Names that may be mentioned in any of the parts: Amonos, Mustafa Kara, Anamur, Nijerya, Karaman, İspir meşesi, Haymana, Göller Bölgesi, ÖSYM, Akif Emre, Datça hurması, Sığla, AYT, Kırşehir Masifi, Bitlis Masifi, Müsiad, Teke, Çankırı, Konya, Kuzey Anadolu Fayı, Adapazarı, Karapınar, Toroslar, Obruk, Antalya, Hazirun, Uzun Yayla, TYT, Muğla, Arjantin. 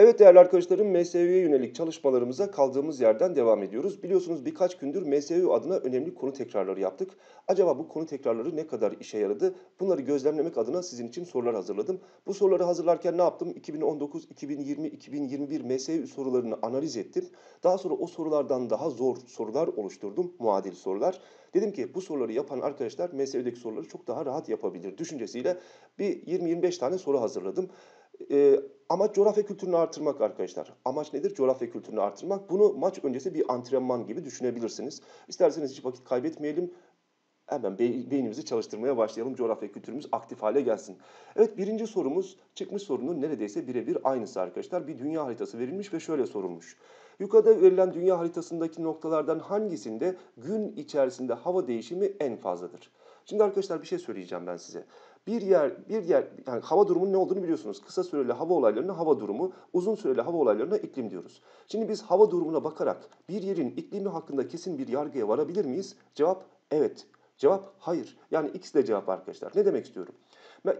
Evet değerli arkadaşlarım, MSÜ'ye yönelik çalışmalarımıza kaldığımız yerden devam ediyoruz. Biliyorsunuz birkaç gündür MSÜ adına önemli konu tekrarları yaptık. Acaba bu konu tekrarları ne kadar işe yaradı? Bunları gözlemlemek adına sizin için sorular hazırladım. Bu soruları hazırlarken ne yaptım? 2019, 2020, 2021 MSÜ sorularını analiz ettim. Daha sonra o sorulardan daha zor sorular oluşturdum, muadil sorular. Dedim ki bu soruları yapan arkadaşlar MSÜ'deki soruları çok daha rahat yapabilir düşüncesiyle bir 20-25 tane soru hazırladım. Amaç coğrafya kültürünü artırmak arkadaşlar. Amaç nedir? Coğrafya kültürünü artırmak. Bunu maç öncesi bir antrenman gibi düşünebilirsiniz. İsterseniz hiç vakit kaybetmeyelim. Hemen beynimizi çalıştırmaya başlayalım. Coğrafya kültürümüz aktif hale gelsin. Evet, birinci sorumuz çıkmış sorunun neredeyse birebir aynısı arkadaşlar. Bir dünya haritası verilmiş ve şöyle sorulmuş. Yukarıda verilen dünya haritasındaki noktalardan hangisinde gün içerisinde hava değişimi en fazladır? Şimdi arkadaşlar bir şey söyleyeceğim ben size. Bir yer yani hava durumunun ne olduğunu biliyorsunuz. Kısa süreli hava olaylarına hava durumu, uzun süreli hava olaylarına iklim diyoruz. Şimdi biz hava durumuna bakarak bir yerin iklimi hakkında kesin bir yargıya varabilir miyiz? Cevap evet. Cevap hayır. Yani ikisi de cevap arkadaşlar. Ne demek istiyorum?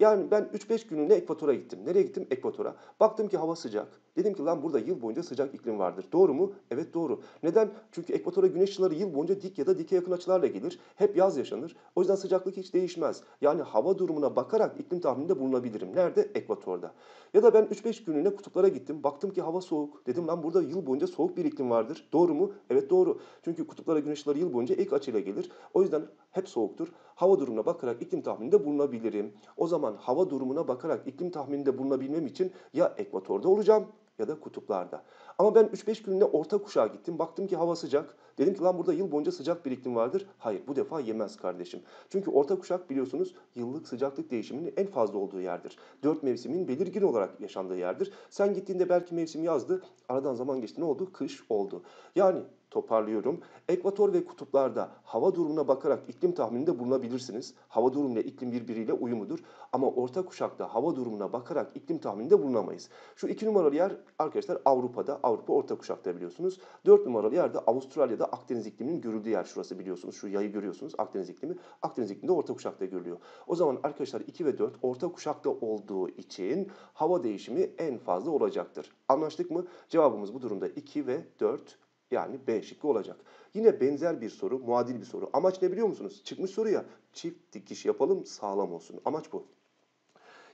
Yani ben 3-5 günlüğüne Ekvator'a gittim. Nereye gittim? Ekvator'a. Baktım ki hava sıcak. Dedim ki lan burada yıl boyunca sıcak iklim vardır. Doğru mu? Evet doğru. Neden? Çünkü Ekvator'a güneş ışınları yıl boyunca dik ya da dike yakın açılarla gelir. Hep yaz yaşanır. O yüzden sıcaklık hiç değişmez. Yani hava durumuna bakarak iklim tahmininde bulunabilirim. Nerede? Ekvator'da. Ya da ben 3-5 günlüğüne kutuplara gittim. Baktım ki hava soğuk. Dedim lan burada yıl boyunca soğuk bir iklim vardır. Doğru mu? Evet doğru. Çünkü kutuplara güneş ışınları yıl boyunca ek açıyla gelir. O yüzden hep soğuktur. Hava durumuna bakarak iklim tahmininde bulunabilirim. O zaman hava durumuna bakarak iklim tahmininde bulunabilmem için ya Ekvator'da olacağım ya da kutuplarda. Ama ben 3-5 günlüğüne orta kuşağa gittim. Baktım ki hava sıcak. Dedim ki lan burada yıl boyunca sıcak bir iklim vardır. Hayır, bu defa yemez kardeşim. Çünkü orta kuşak biliyorsunuz yıllık sıcaklık değişiminin en fazla olduğu yerdir. 4 mevsimin belirgin olarak yaşandığı yerdir. Sen gittiğinde belki mevsim yazdı. Aradan zaman geçti, ne oldu? Kış oldu. Yani toparlıyorum. Ekvator ve kutuplarda hava durumuna bakarak iklim tahmininde bulunabilirsiniz. Hava durumuyla iklim birbiriyle uyumudur. Ama orta kuşakta hava durumuna bakarak iklim tahmininde bulunamayız. Şu 2 numaralı yer arkadaşlar Avrupa'da. Avrupa orta kuşakta biliyorsunuz. 4 numaralı yerde Avustralya'da Akdeniz ikliminin görüldüğü yer şurası biliyorsunuz. Şu yayı görüyorsunuz. Akdeniz iklimi. Akdeniz ikliminde orta kuşakta görülüyor. O zaman arkadaşlar 2 ve 4 orta kuşakta olduğu için hava değişimi en fazla olacaktır. Anlaştık mı? Cevabımız bu durumda 2 ve 4. Yani B şıkkı olacak. Yine benzer bir soru, muadil bir soru. Amaç ne biliyor musunuz? Çıkmış soruya çift dikiş yapalım, sağlam olsun. Amaç bu.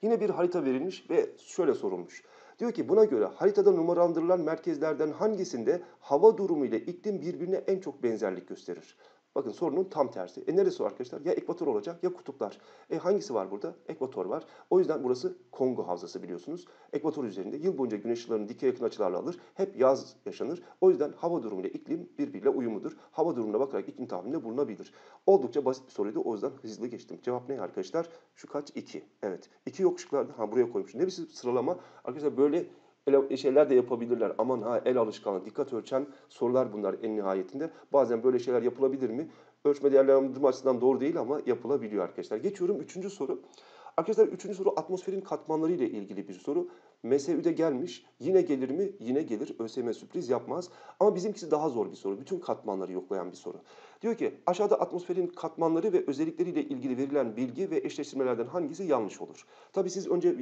Yine bir harita verilmiş ve şöyle sorulmuş. Diyor ki buna göre haritada numaralandırılan merkezlerden hangisinde hava durumu ile iklim birbirine en çok benzerlik gösterir? Bakın sorunun tam tersi. Neresi o arkadaşlar? Ya ekvator olacak ya kutuplar. Hangisi var burada? Ekvator var. O yüzden burası Kongo Havzası biliyorsunuz. Ekvator üzerinde yıl boyunca güneş ışınlarını dike yakın açılarla alır. Hep yaz yaşanır. O yüzden hava durumuyla iklim birbiriyle uyumludur. Hava durumuna bakarak iklim tahmininde bulunabilir. Oldukça basit bir soruydu. O yüzden hızlı geçtim. Cevap ne arkadaşlar? Şu kaç? 2. Evet. 2 yok şıklarda. Ha, buraya koymuşum. Ne bir sıralama. Arkadaşlar böyle şeyler de yapabilirler. Aman ha, el alışkanlığı, dikkat ölçen sorular bunlar en nihayetinde. Bazen böyle şeyler yapılabilir mi? Ölçme değerlendirme açısından doğru değil ama yapılabiliyor arkadaşlar. Geçiyorum 3. soru. Arkadaşlar 3. soru atmosferin katmanları ile ilgili bir soru. MSÜ'de gelmiş. Yine gelir mi? Yine gelir. ÖSYM sürpriz yapmaz. Ama bizimkisi daha zor bir soru. Bütün katmanları yoklayan bir soru. Diyor ki aşağıda atmosferin katmanları ve özellikleriyle ilgili verilen bilgi ve eşleştirmelerden hangisi yanlış olur? Tabii siz önce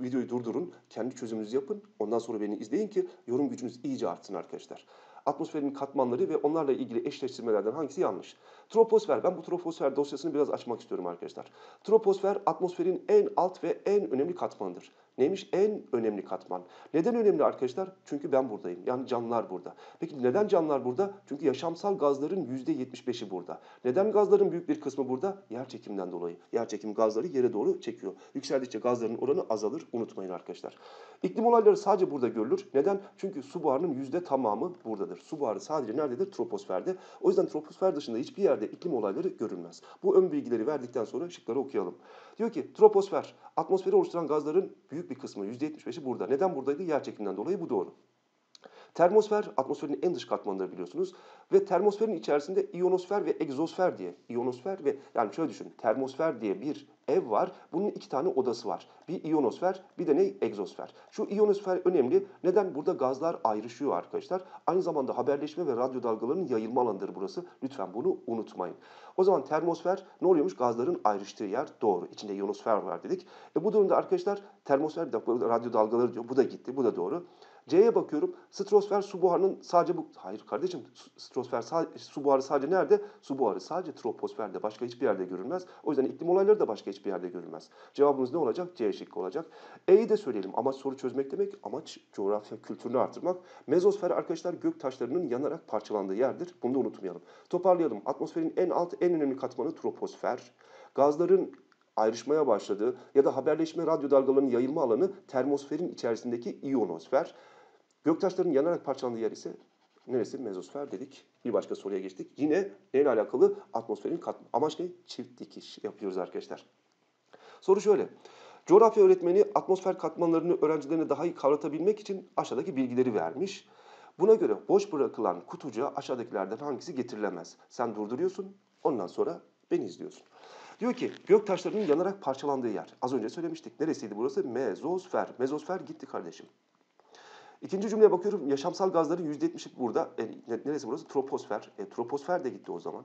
videoyu durdurun, kendi çözümünüzü yapın. Ondan sonra beni izleyin ki yorum gücünüz iyice artsın arkadaşlar. Atmosferin katmanları ve onlarla ilgili eşleştirmelerden hangisi yanlış? Troposfer, ben bu troposfer dosyasını biraz açmak istiyorum arkadaşlar. Troposfer atmosferin en alt ve en önemli katmanıdır. Neymiş? En önemli katman. Neden önemli arkadaşlar? Çünkü ben buradayım. Yani canlılar burada. Peki neden canlılar burada? Çünkü yaşamsal gazların %75'i burada. Neden gazların büyük bir kısmı burada? Yer çekiminden dolayı. Yer çekimi gazları yere doğru çekiyor. Yükseldikçe gazların oranı azalır. Unutmayın arkadaşlar. İklim olayları sadece burada görülür. Neden? Çünkü su buharının tamamı buradadır. Su buharı sadece nerededir? Troposferde. O yüzden troposfer dışında hiçbir yerde iklim olayları görülmez. Bu ön bilgileri verdikten sonra şıkları okuyalım. Diyor ki troposfer atmosferi oluşturan gazların büyük bir kısmı %75'i burada. Neden buradaydı? Yer çekiminden dolayı, bu doğru. Termosfer atmosferin en dış katmanıdır biliyorsunuz. Ve termosferin içerisinde iyonosfer ve egzosfer diye. İyonosfer ve yani şöyle düşün. Termosfer diye bir ev var. Bunun 2 tane odası var. Bir iyonosfer, bir de egzosfer. Şu iyonosfer önemli. Neden? Burada gazlar ayrışıyor arkadaşlar. Aynı zamanda haberleşme ve radyo dalgalarının yayılma alanıdır burası. Lütfen bunu unutmayın. O zaman termosfer ne oluyormuş? Gazların ayrıştığı yer, doğru. İçinde iyonosfer var dedik. Bu durumda arkadaşlar termosfer, radyo dalgaları diyor. Bu da gitti, bu da doğru. C'ye bakıyorum. Stratosfer su buharının sadece bu... Hayır kardeşim, stratosfer su buharı sadece nerede? Su buharı sadece troposferde, başka hiçbir yerde görülmez. O yüzden iklim olayları da başka hiçbir yerde görülmez. Cevabımız ne olacak? C şıkkı olacak. E'yi de söyleyelim. Amaç soru çözmek demek. Amaç coğrafya kültürünü artırmak. Mezosfer arkadaşlar gök taşlarının yanarak parçalandığı yerdir. Bunu da unutmayalım. Toparlayalım. Atmosferin en alt, en önemli katmanı troposfer. Gazların ayrışmaya başladığı ya da haberleşme radyo dalgalarının yayılma alanı termosferin içerisindeki iyonosfer. Göktaşların yanarak parçalandığı yer ise neresi? Mezosfer dedik. Bir başka soruya geçtik. Yine neyle alakalı? Atmosferin katmanı. Amaç ne? Çift dikiş yapıyoruz arkadaşlar. Soru şöyle. Coğrafya öğretmeni atmosfer katmanlarını öğrencilerine daha iyi kavratabilmek için aşağıdaki bilgileri vermiş. Buna göre boş bırakılan kutucuğa aşağıdakilerden hangisi getirilemez? Sen durduruyorsun. Ondan sonra beni izliyorsun. Diyor ki gök taşlarının yanarak parçalandığı yer. Az önce söylemiştik. Neresiydi burası? Mezosfer. Mezosfer gitti kardeşim. İkinci cümleye bakıyorum. Yaşamsal gazların %70'i burada. Neresi burası? Troposfer. Troposfer de gitti o zaman.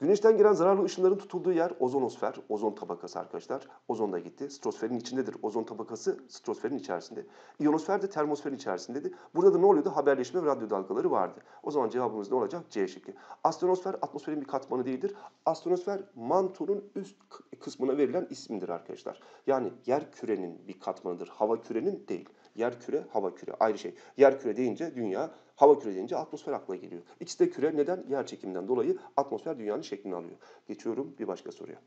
Güneşten giren zararlı ışınların tutulduğu yer ozonosfer. Ozon tabakası arkadaşlar. Ozon da gitti. Stratosferin içindedir. Ozon tabakası stratosferin içerisinde. İyonosfer de termosferin içerisindeydi. Burada da ne oluyordu? Haberleşme ve radyo dalgaları vardı. O zaman cevabımız ne olacak? C şıkkı. Astronosfer atmosferin bir katmanı değildir. Astronosfer mantonun üst kısmına verilen isimdir arkadaşlar. Yani yer kürenin bir katmanıdır. Hava kürenin değil. Yer küre, hava küre. Ayrı şey. Yer küre deyince dünya, hava küre deyince atmosfer akla geliyor. İkisi de küre. Neden? Yer çekiminden dolayı atmosfer dünyanın şeklini alıyor. Geçiyorum bir başka soruya.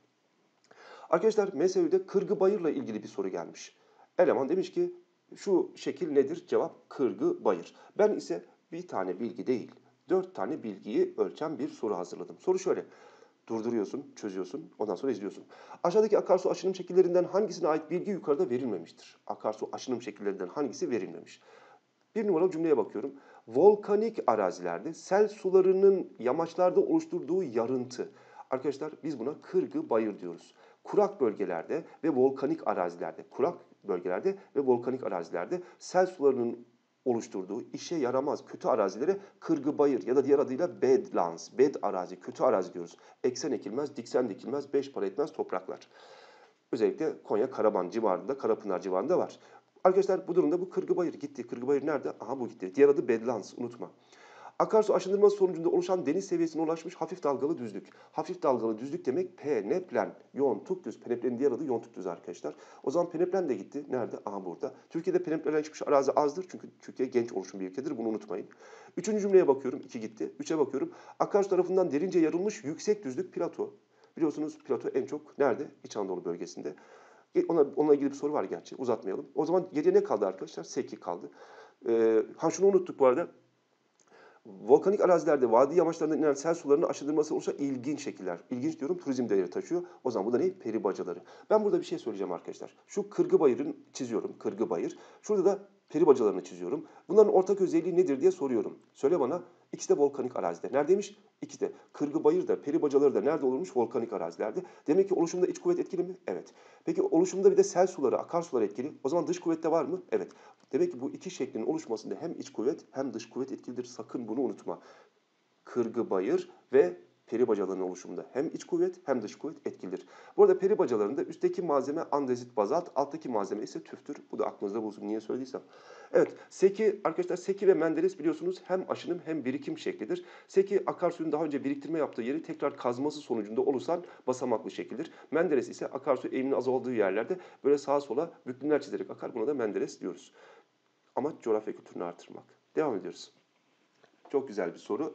Arkadaşlar MSÜ'de kırgı bayırla ilgili bir soru gelmiş. Eleman demiş ki şu şekil nedir? Cevap kırgı bayır. Ben ise bir tane bilgi değil, 4 tane bilgiyi ölçen bir soru hazırladım. Soru şöyle. Durduruyorsun, çözüyorsun, ondan sonra izliyorsun. Aşağıdaki akarsu aşınım şekillerinden hangisine ait bilgi yukarıda verilmemiştir? Akarsu aşınım şekillerinden hangisi verilmemiş? 1 numaralı cümleye bakıyorum. Volkanik arazilerde sel sularının yamaçlarda oluşturduğu yarıntı. Arkadaşlar biz buna kırgı bayır diyoruz. Kurak bölgelerde ve volkanik arazilerde, sel sularının oluşturduğu işe yaramaz kötü arazilere kırgı bayır ya da diğer adıyla bedlands, bed arazi, kötü arazi diyoruz. Eksen ekilmez, diksen dikilmez, 5 para etmez topraklar. Özellikle Konya Karaman civarında, Karapınar civarında var. Arkadaşlar bu durumda bu kırgı bayır gitti. Kırgı bayır nerede? Aha bu gitti. Diğer adı bedlands, unutma. Akarsu aşındırması sonucunda oluşan deniz seviyesine ulaşmış hafif dalgalı düzlük. Hafif dalgalı düzlük demek peneplen. Yontuk düz. Peneplenin diğer adı yontuk düz arkadaşlar. O zaman peneplen de gitti. Nerede? Aha burada. Türkiye'de peneplenen çıkmış arazi azdır. Çünkü Türkiye genç oluşum bir ülkedir. Bunu unutmayın. 3. cümleye bakıyorum. 2 gitti. 3'e bakıyorum. Akarsu tarafından derince yarılmış yüksek düzlük plato. Biliyorsunuz plato en çok nerede? İç Anadolu bölgesinde. Onunla ilgili bir soru var gerçi. Uzatmayalım. O zaman geriye ne kaldı arkadaşlar? 8 kaldı. Şunu unuttuk bu arada. Volkanik arazilerde vadi yamaçlarından inen sel sularının aşındırması olursa ilginç şekiller. İlginç diyorum, turizm değeri taşıyor. O zaman bu da ne? Peri bacaları. Ben burada bir şey söyleyeceğim arkadaşlar. Şu kırgı bayırını çiziyorum. Kırgı bayır. Şurada da peri bacalarını çiziyorum. Bunların ortak özelliği nedir diye soruyorum. Söyle bana. İkisi de volkanik arazide. Neredeymiş? İkisi de. Kırgı bayır da peri bacaları da nerede olurmuş? Volkanik arazilerde. Demek ki oluşumda iç kuvvet etkili mi? Evet. Peki oluşumda bir de sel suları, akarsular etkili. O zaman dış kuvvette var mı? Evet. Demek ki bu iki şeklin oluşmasında hem iç kuvvet hem dış kuvvet etkilidir. Sakın bunu unutma. Kırgı bayır ve peri bacalarının oluşumunda hem iç kuvvet hem dış kuvvet etkilidir. Bu arada peri bacalarında üstteki malzeme andezit bazalt, alttaki malzeme ise tüftür. Bu da aklınızda bulsun niye söylediysem. Evet, seki arkadaşlar, seki ve menderes biliyorsunuz hem aşınım hem birikim şeklidir. Seki akarsuyun daha önce biriktirme yaptığı yeri tekrar kazması sonucunda oluşan basamaklı şekildir. Menderes ise akarsu eğiminin azaldığı yerlerde böyle sağa sola büklümler çizerek akar. Buna da menderes diyoruz. Amaç coğrafya kültürünü artırmak. Devam ediyoruz. Çok güzel bir soru.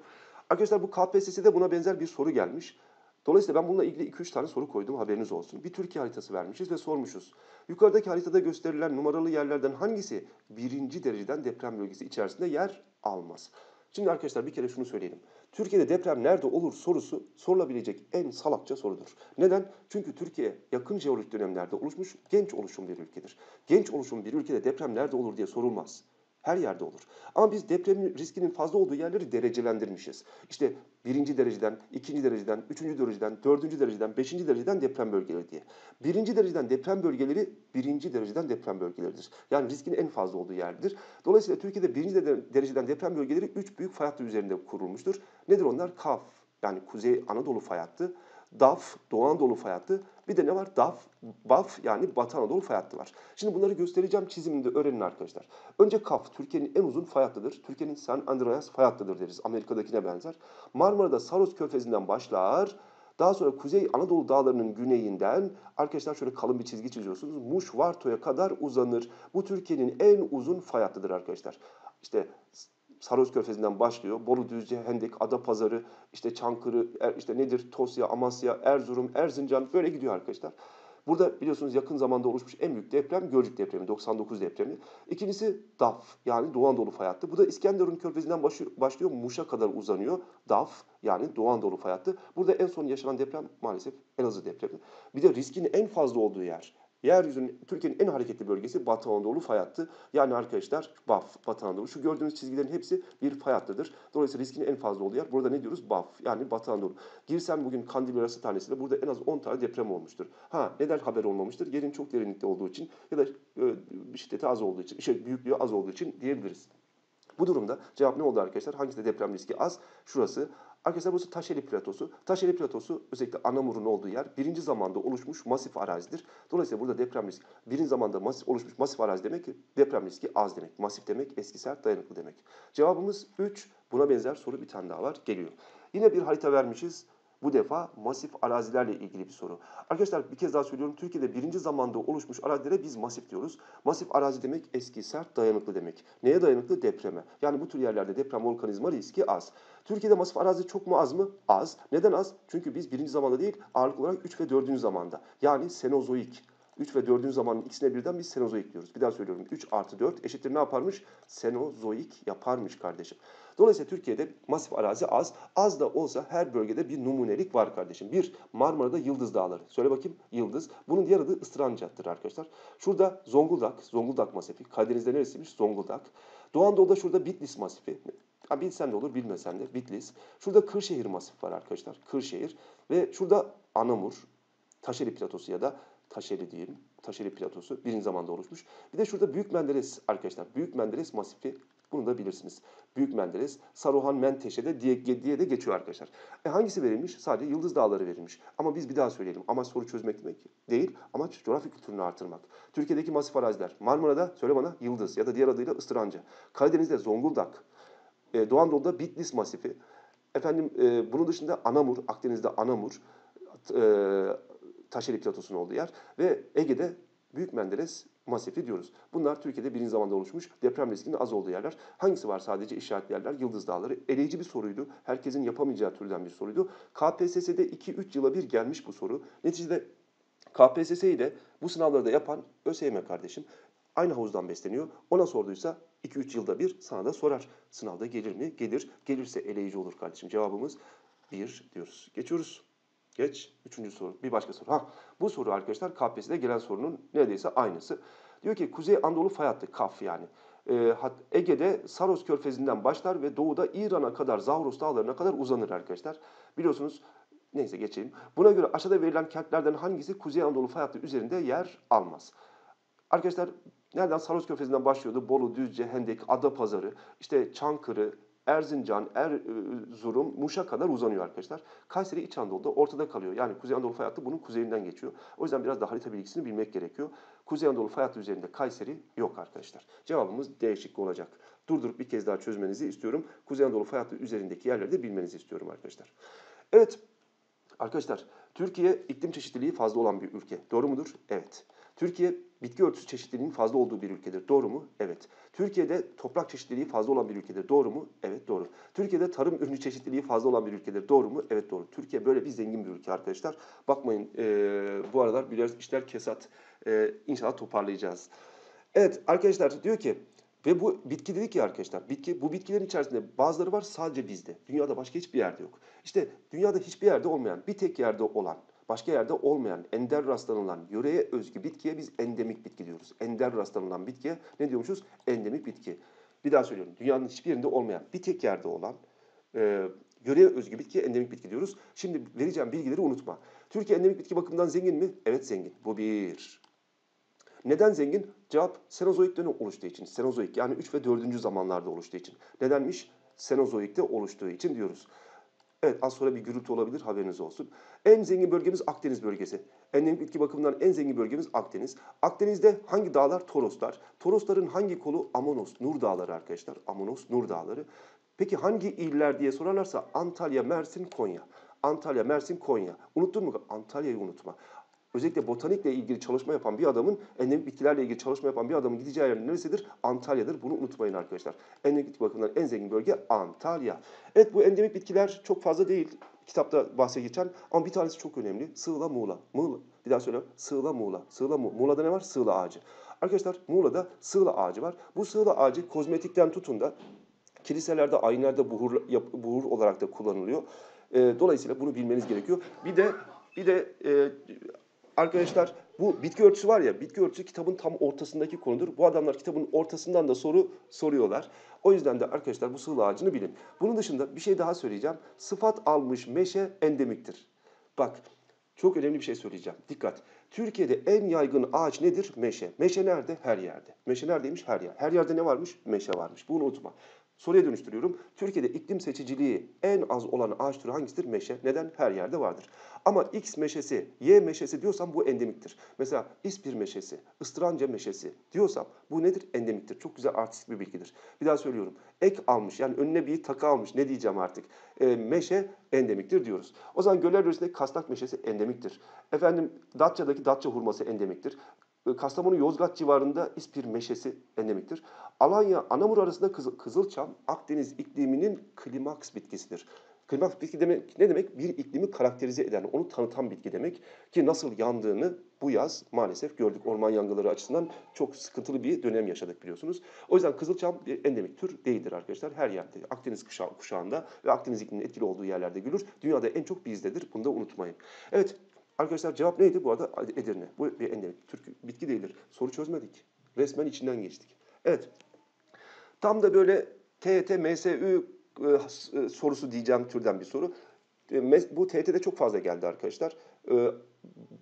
Arkadaşlar bu KPSS'de buna benzer bir soru gelmiş. Dolayısıyla ben bununla ilgili 2-3 tane soru koydum, haberiniz olsun. Bir Türkiye haritası vermişiz ve sormuşuz. Yukarıdaki haritada gösterilen numaralı yerlerden hangisi 1. dereceden deprem bölgesi içerisinde yer almaz? Şimdi arkadaşlar bir kere şunu söyleyelim. Türkiye'de deprem nerede olur sorusu sorulabilecek en salakça sorudur. Neden? Çünkü Türkiye yakın jeolojik dönemlerde oluşmuş genç oluşum bir ülkedir. Genç oluşum bir ülkede deprem nerede olur diye sorulmaz. Her yerde olur. Ama biz deprem riskinin fazla olduğu yerleri derecelendirmişiz. İşte 1. dereceden, 2. dereceden, 3. dereceden, 4. dereceden, 5. dereceden deprem bölgeleri diye. 1. dereceden deprem bölgeleri 1. dereceden deprem bölgeleridir. Yani riskin en fazla olduğu yerdir. Dolayısıyla Türkiye'de 1. dereceden deprem bölgeleri 3 büyük fay hattı üzerinde kurulmuştur. Nedir onlar? KAF yani Kuzey Anadolu Fayı hattı, DAF, Doğu Anadolu Fayı hattı, bir de ne var? BAF yani Batı Anadolu Fayı hattı var. Şimdi bunları göstereceğim, çiziminde öğrenin arkadaşlar. Önce KAF, Türkiye'nin en uzun fay hattıdır. Türkiye'nin San Andreas fay hattıdır deriz. Amerika'dakine benzer. Marmara'da Saros Körfezi'nden başlar. Daha sonra Kuzey Anadolu Dağları'nın güneyinden, arkadaşlar şöyle kalın bir çizgi çiziyorsunuz, Muş Varto'ya kadar uzanır. Bu Türkiye'nin en uzun fay hattıdır arkadaşlar. İşte Saros Körfezi'nden başlıyor. Bolu Düzce, Hendek, Adapazarı, işte Çankırı, Tosya, Amasya, Erzurum, Erzincan böyle gidiyor arkadaşlar. Burada biliyorsunuz yakın zamanda oluşmuş en büyük deprem Gölcük depremi, 99 depremi. İkincisi DAF yani Doğu Anadolu Fayı hattı. Bu da İskenderun Körfezi'nden başlıyor, Muş'a kadar uzanıyor. DAF yani Doğu Anadolu Fayı hattı. Burada en son yaşanan deprem maalesef Elazığ depremi. Bir de riskin en fazla olduğu yer. Yeryüzünün, Türkiye'nin en hareketli bölgesi Batı Anadolu Fay hattı. Yani arkadaşlar BAF, Batı Anadolu. Şu gördüğünüz çizgilerin hepsi bir fay hattıdır. Dolayısıyla riskinin en fazla olduğu yer. Burada ne diyoruz? BAF, yani Batı Anadolu. Girsem bugün Kandil arası tanesiyle burada en az 10 tane deprem olmuştur. Neden haber olmamıştır? Yerin çok derinlikte olduğu için ya da şiddeti az olduğu için, büyüklüğü az olduğu için diyebiliriz. Bu durumda cevap ne oldu arkadaşlar? Hangisinde deprem riski az? Şurası. Arkadaşlar burası Taşeli Platosu. Taşeli Platosu özellikle Anamur'un olduğu yer birinci zamanda oluşmuş masif arazidir. Dolayısıyla burada deprem riski, birinci zamanda oluşmuş masif arazi demek ki deprem riski az demek. Masif demek, eski sert, dayanıklı demek. Cevabımız 3. Buna benzer soru bir tane daha var. Geliyor. Yine bir harita vermişiz. Bu defa masif arazilerle ilgili bir soru. Arkadaşlar bir kez daha söylüyorum. Türkiye'de birinci zamanda oluşmuş arazilere biz masif diyoruz. Masif arazi demek eski, sert, dayanıklı demek. Neye dayanıklı? Depreme. Yani bu tür yerlerde deprem volkanizma riski az. Türkiye'de masif arazi çok mu az mı? Az. Neden az? Çünkü biz birinci zamanda değil ağırlık olarak 3 ve 4. zamanda. Yani senozoik. 3 ve 4. zamanın ikisine birden biz senozoik diyoruz. Bir daha söylüyorum. 3+4 eşittir ne yaparmış? Senozoik yaparmış kardeşim. Dolayısıyla Türkiye'de masif arazi az. Az da olsa her bölgede bir numunelik var kardeşim. Bir, Marmara'da Yıldız Dağları. Söyle bakayım Yıldız. Bunun diğer adı Istırancat'tır arkadaşlar. Şurada Zonguldak. Zonguldak Masifi. Karadeniz'de neresiymiş? Zonguldak. Doğu Anadolu'da şurada Bitlis Masifi. Ha, bilsen de olur, bilmesen de Bitlis. Şurada Kırşehir Masifi var arkadaşlar. Kırşehir. Ve şurada Anamur. Taşeli Platosu ya da Taşeli diyelim. Taşeli Platosu birinci zamanda oluşmuş. Bir de şurada Büyük Menderes arkadaşlar. Büyük Menderes Masifi. Bunu da bilirsiniz. Büyük Menderes, Saruhan Menteşe'de diye de geçiyor arkadaşlar. Hangisi verilmiş? Sadece Yıldız Dağları verilmiş. Ama biz bir daha söyleyelim. Amaç soru çözmek değil. Amaç coğrafya kültürünü artırmak. Türkiye'deki masif araziler. Marmara'da söyle bana Yıldız ya da diğer adıyla Istıranca. Karadeniz'de Zonguldak. Doğu Anadolu'da Bitlis Masifi. Bunun dışında Anamur. Akdeniz'de Anamur. Taşeli Platosu'nun olduğu yer ve Ege'de Büyük Menderes Masifi diyoruz. Bunlar Türkiye'de birinci zamanda oluşmuş deprem riskinin az olduğu yerler. Hangisi var sadece işaretli yerler? Yıldız Dağları. Eleyici bir soruydu. Herkesin yapamayacağı türden bir soruydu. KPSS'de 2-3 yıla bir gelmiş bu soru. Neticede KPSS'yi de bu sınavları da yapan ÖSYM kardeşim aynı havuzdan besleniyor. Ona sorduysa 2-3 yılda bir sana da sorar. Sınavda gelir mi? Gelir. Gelirse eleyici olur kardeşim. Cevabımız 1 diyoruz. Geçiyoruz. Üçüncü soru. Bir başka soru. Bu soru arkadaşlar KPSS'de gelen sorunun neredeyse aynısı. Diyor ki Kuzey Anadolu Fay hattı, KAF yani. Ege'de Saros Körfezi'nden başlar ve doğuda İran'a kadar, Zavros Dağları'na kadar uzanır arkadaşlar. Biliyorsunuz, neyse geçeyim. Buna göre aşağıda verilen kentlerden hangisi Kuzey Anadolu Fay hattı üzerinde yer almaz? Arkadaşlar nereden? Saros Körfezi'nden başlıyordu. Bolu, Düzce, Hendek, Adapazarı, işte Çankırı, Erzincan, Erzurum, Muş'a kadar uzanıyor arkadaşlar. Kayseri İç Anadolu'da ortada kalıyor. Yani Kuzey Anadolu Fay hattı bunun kuzeyinden geçiyor. O yüzden biraz da harita bilgisini bilmek gerekiyor. Kuzey Anadolu Fay hattı üzerinde Kayseri yok arkadaşlar. Cevabımız değişik olacak. Durdurup bir kez daha çözmenizi istiyorum. Kuzey Anadolu Fay hattı üzerindeki yerleri de bilmenizi istiyorum arkadaşlar. Evet arkadaşlar, Türkiye iklim çeşitliliği fazla olan bir ülke. Doğru mudur? Evet. Türkiye bitki örtüsü çeşitliliğinin fazla olduğu bir ülkedir. Doğru mu? Evet. Türkiye'de toprak çeşitliliği fazla olan bir ülkedir. Doğru mu? Evet, doğru. Türkiye'de tarım ürünü çeşitliliği fazla olan bir ülkedir. Doğru mu? Evet, doğru. Türkiye böyle bir zengin bir ülke arkadaşlar. Bakmayın bu aralar işler kesat. İnşallah toparlayacağız. Evet arkadaşlar, diyor ki ve bu bitki dedik ya arkadaşlar. Bu bitkilerin içerisinde bazıları var sadece bizde. Dünyada başka hiçbir yerde yok. İşte dünyada hiçbir yerde olmayan, bir tek yerde olan, başka yerde olmayan, ender rastlanılan, yöreye özgü bitkiye biz endemik bitki diyoruz. Ender rastlanılan bitkiye ne diyormuşuz? Endemik bitki. bir daha söylüyorum, dünyanın hiçbir yerinde olmayan, bir tek yerde olan yöreye özgü bitki, endemik bitki diyoruz. Şimdi vereceğim bilgileri unutma. Türkiye endemik bitki bakımından zengin mi? Evet, zengin. Bu bir. Neden zengin? Cevap, Senozoik dönemi oluştuğu için. Senozoik yani 3 ve 4. zamanlarda oluştuğu için. Nedenmiş? Senozoik'te oluştuğu için diyoruz. Evet, az sonra bir gürültü olabilir, haberiniz olsun. En zengin bölgemiz Akdeniz bölgesi. Endemik bitki bakımından en zengin bölgemiz Akdeniz. Akdeniz'de hangi dağlar? Toroslar. Torosların hangi kolu? Amonos, Nur Dağları arkadaşlar. Amonos, Nur Dağları. Peki hangi iller diye sorarlarsa Antalya, Mersin, Konya. Antalya, Mersin, Konya. Unuttun mu? Antalya'yı unutma. Özellikle botanikle ilgili çalışma yapan bir adamın, endemik bitkilerle ilgili çalışma yapan bir adamın gideceği yer neresidir? Antalya'dır. Bunu unutmayın arkadaşlar. Endemik bitki bakımından en zengin bölge Antalya. Evet, bu endemik bitkiler çok fazla değil kitapta bahsedilen ama bir tanesi çok önemli. Sığla, Muğla. Muğla. Bir daha söyleyeyim. Sığla, Muğla. Sığla, Muğla. Muğla'da ne var? Sığla ağacı. Arkadaşlar Muğla'da sığla ağacı var. Bu sığla ağacı kozmetikten tutun da kiliselerde, ayinlerde buhur olarak da kullanılıyor. Dolayısıyla bunu bilmeniz gerekiyor. Bir de arkadaşlar bu bitki örtüsü var ya, bitki örtüsü kitabın tam ortasındaki konudur. Bu adamlar kitabın ortasından da soru soruyorlar. O yüzden de arkadaşlar bu sığla ağacını bilin. Bunun dışında bir şey daha söyleyeceğim. Sıfat almış meşe endemiktir. Bak, çok önemli bir şey söyleyeceğim. Dikkat. Türkiye'de en yaygın ağaç nedir? Meşe. Meşe nerede? Her yerde. Meşe neredeymiş? Her yer. Her yerde ne varmış? Meşe varmış. Bunu unutma. Soruya dönüştürüyorum. Türkiye'de iklim seçiciliği en az olan ağaç türü hangisidir? Meşe. Neden? Her yerde vardır. Ama X meşesi, Y meşesi diyorsam bu endemiktir. Mesela İspir meşesi, ıstıranca meşesi diyorsam bu nedir? Endemiktir. Çok güzel artistik bir bilgidir. Bir daha söylüyorum. Ek almış, yani önüne bir takı almış. Ne diyeceğim artık? Meşe endemiktir diyoruz. O zaman Göller Bölgesi'ndeki kasnak meşesi endemiktir. Efendim Datça'daki Datça hurması endemiktir. Kastamonu Yozgat civarında İspir meşesi endemiktir. Alanya Anamur arasında Kızılçam Akdeniz ikliminin klimaks bitkisidir. Klimaks bitki demek ne demek? Bir iklimi karakterize eden, onu tanıtan bitki demek ki nasıl yandığını bu yaz maalesef gördük. Orman yangınları açısından çok sıkıntılı bir dönem yaşadık biliyorsunuz. O yüzden Kızılçam bir endemik tür değildir arkadaşlar. Her yerde Akdeniz kuşağında ve Akdeniz ikliminin etkili olduğu yerlerde gülür. Dünyada en çok bizdedir. Bunu da unutmayın. Evet. Arkadaşlar cevap neydi? Bu arada Edirne. Bu bir endemik tür bitki değildir. Soru çözmedik. Resmen içinden geçtik. Evet. Tam da böyle TYT, MSÜ sorusu diyeceğim türden bir soru. Bu TYT'de çok fazla geldi arkadaşlar.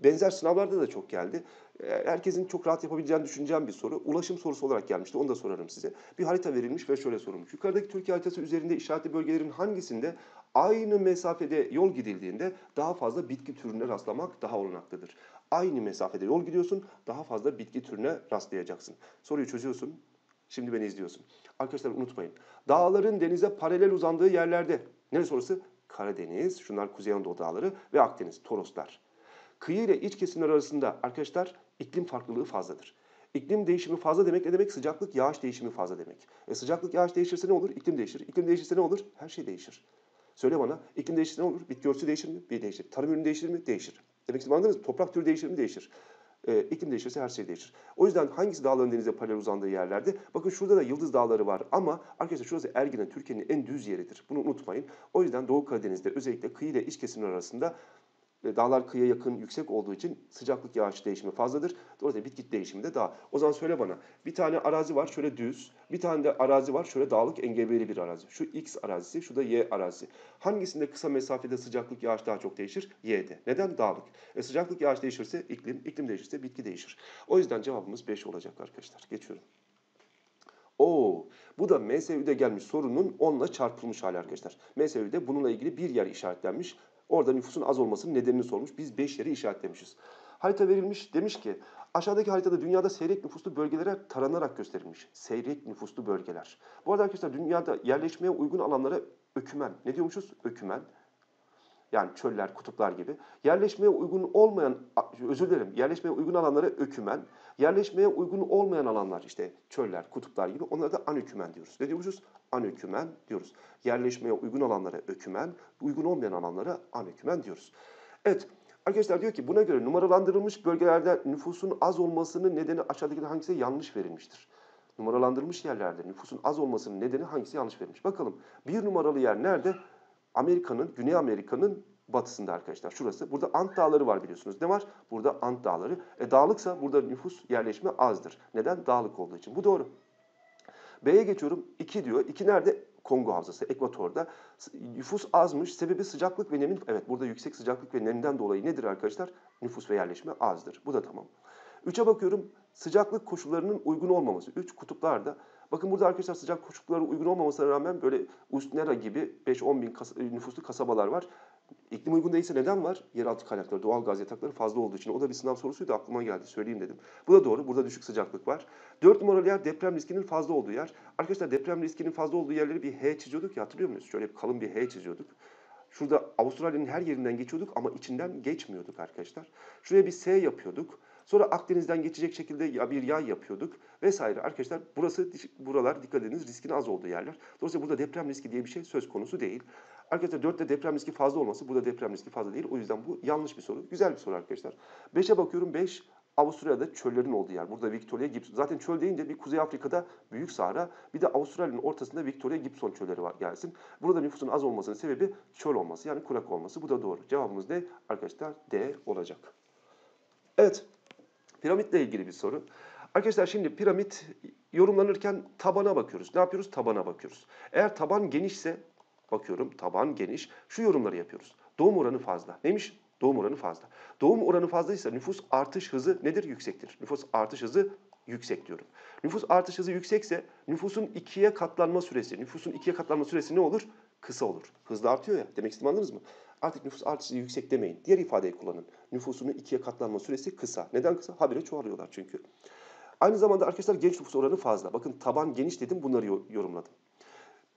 Benzer sınavlarda da çok geldi. Herkesin çok rahat yapabileceğini düşüneceğim bir soru. Ulaşım sorusu olarak gelmişti. Onu da sorarım size. Bir harita verilmiş ve şöyle sorulmuş. Yukarıdaki Türkiye haritası üzerinde işaretli bölgelerin hangisinde aynı mesafede yol gidildiğinde daha fazla bitki türüne rastlamak daha olanaklıdır? Aynı mesafede yol gidiyorsun, daha fazla bitki türüne rastlayacaksın. Soruyu çözüyorsun. Şimdi beni izliyorsun. Arkadaşlar unutmayın. Dağların denize paralel uzandığı yerlerde. Ne sorusu? Karadeniz, şunlar Kuzey Anadolu Dağları ve Akdeniz, Toroslar. Kıyı ile iç kesimler arasında arkadaşlar iklim farklılığı fazladır. İklim değişimi fazla demek ne demek? Sıcaklık, yağış değişimi fazla demek. Sıcaklık, yağış değişirse ne olur? İklim değişir. İklim değişirse ne olur? Her şey değişir. Söyle bana, iklim değişirse ne olur? Bitki örtüsü değişir mi? Bir değişir. Tarım ürünü değişir mi? Değişir. Demek istediğimi anladınız mı? Toprak türü değişir mi? Değişir. İklim değişirse her şey değişir. O yüzden hangisi dağların denize paralel uzandığı yerlerde? Bakın şurada da Yıldız Dağları var ama arkadaşlar şurası Erzincan, Türkiye'nin en düz yeridir. Bunu unutmayın. O yüzden Doğu Karadeniz'de özellikle kıyı ile iç kesimler arasında dağlar kıyıya yakın, yüksek olduğu için sıcaklık, yağış değişimi fazladır. Dolayısıyla bitki değişimi de daha. O zaman söyle bana, bir tane arazi var şöyle düz, bir tane de arazi var şöyle dağlık, engebeli bir arazi. Şu X arazisi, şu da Y arazisi. Hangisinde kısa mesafede sıcaklık, yağış daha çok değişir? Y'de. Neden? Dağlık. Sıcaklık, yağış değişirse iklim, iklim değişirse bitki değişir. O yüzden cevabımız 5 olacak arkadaşlar. Geçiyorum. Bu da MSÜ'de gelmiş sorunun 10'la çarpılmış hali arkadaşlar. MSÜ'de bununla ilgili bir yer işaretlenmiş. Orada nüfusun az olmasının nedenini sormuş. Biz 5 yeri işaretlemişiz. Harita verilmiş, demiş ki aşağıdaki haritada dünyada seyrek nüfuslu bölgelere taranarak gösterilmiş. Seyrek nüfuslu bölgeler. Bu arada arkadaşlar dünyada yerleşmeye uygun alanlara ökümen. Ne diyormuşuz? Ökümen. Yani çöller, kutuplar gibi. Yerleşmeye uygun olmayan, özür dilerim, yerleşmeye uygun alanlara ökümen. Yerleşmeye uygun olmayan alanlar işte çöller, kutuplar gibi. Onlara da anökümen diyoruz. Ne diyormuşuz? Anökümen diyoruz. Yerleşmeye uygun alanlara ökümen, uygun olmayan alanlara anökümen diyoruz. Evet, arkadaşlar diyor ki buna göre numaralandırılmış bölgelerde nüfusun az olmasının nedeni aşağıdaki hangisi yanlış verilmiştir? Numaralandırılmış yerlerde nüfusun az olmasının nedeni hangisi yanlış verilmiş? Bakalım, 1 numaralı yer nerede? Amerika'nın, Güney Amerika'nın batısında arkadaşlar. Şurası. Burada Ant Dağları var biliyorsunuz. Ne var? Burada Ant Dağları. Dağlıksa burada nüfus yerleşme azdır. Neden? Dağlık olduğu için. Bu doğru. B'ye geçiyorum. 2 diyor. 2 nerede? Kongo Havzası, Ekvator'da. Nüfus azmış. Sebebi sıcaklık ve nemin. Evet, burada yüksek sıcaklık ve nemden dolayı nedir arkadaşlar? Nüfus ve yerleşme azdır. Bu da tamam. 3'e bakıyorum. Sıcaklık koşullarının uygun olmaması. 3 kutuplarda. Bakın burada arkadaşlar sıcak koşullara uygun olmamasına rağmen böyle Ustnera gibi 5-10 bin nüfuslu kasabalar var. İklim uygun değilse neden var? Yeraltı kaynakları, doğal gaz yatakları fazla olduğu için. O da bir sınav sorusuydu, aklıma geldi. Söyleyeyim dedim. Bu da doğru. Burada düşük sıcaklık var. 4 numaralı yer deprem riskinin fazla olduğu yer. Arkadaşlar deprem riskinin fazla olduğu yerleri bir H çiziyorduk ya, hatırlıyor musunuz? Şöyle kalın bir H çiziyorduk. Şurada Avustralya'nın her yerinden geçiyorduk ama içinden geçmiyorduk arkadaşlar. Şuraya bir S yapıyorduk. Sonra Akdeniz'den geçecek şekilde bir yay yapıyorduk vesaire. Arkadaşlar buralar dikkat ediniz riskin az olduğu yerler. Dolayısıyla burada deprem riski diye bir şey söz konusu değil. Arkadaşlar 4'te deprem riski fazla olması, burada deprem riski fazla değil. O yüzden bu yanlış bir soru. Güzel bir soru arkadaşlar. 5'e bakıyorum. 5 Avustralya'da çöllerin olduğu yer. Burada Victoria Gibson. Zaten çöl deyince bir Kuzey Afrika'da Büyük Sahra, bir de Avustralya'nın ortasında Victoria Gibson çölleri var gelsin. Burada nüfusun az olmasının sebebi çöl olması, yani kurak olması. Bu da doğru. Cevabımız ne? Arkadaşlar D olacak. Evet. Piramitle ilgili bir soru. Arkadaşlar şimdi piramit yorumlanırken tabana bakıyoruz. Ne yapıyoruz? Tabana bakıyoruz. Eğer taban genişse, bakıyorum taban geniş, şu yorumları yapıyoruz. Doğum oranı fazla. Neymiş? Doğum oranı fazla. Doğum oranı fazlaysa nüfus artış hızı nedir? Yüksektir. Nüfus artış hızı yüksek diyorum. Nüfus artış hızı yüksekse nüfusun 2'ye katlanma süresi. Nüfusun 2'ye katlanma süresi ne olur? Kısa olur. Hızla artıyor ya. Demek istediğimi anladınız mı? Artık nüfus artışı yüksek demeyin. Diğer ifadeyi kullanın. Nüfusunun 2'ye katlanma süresi kısa. Neden kısa? Habire çoğalıyorlar çünkü. Aynı zamanda arkadaşlar genç nüfus oranı fazla. Bakın taban geniş dedim, bunları yorumladım.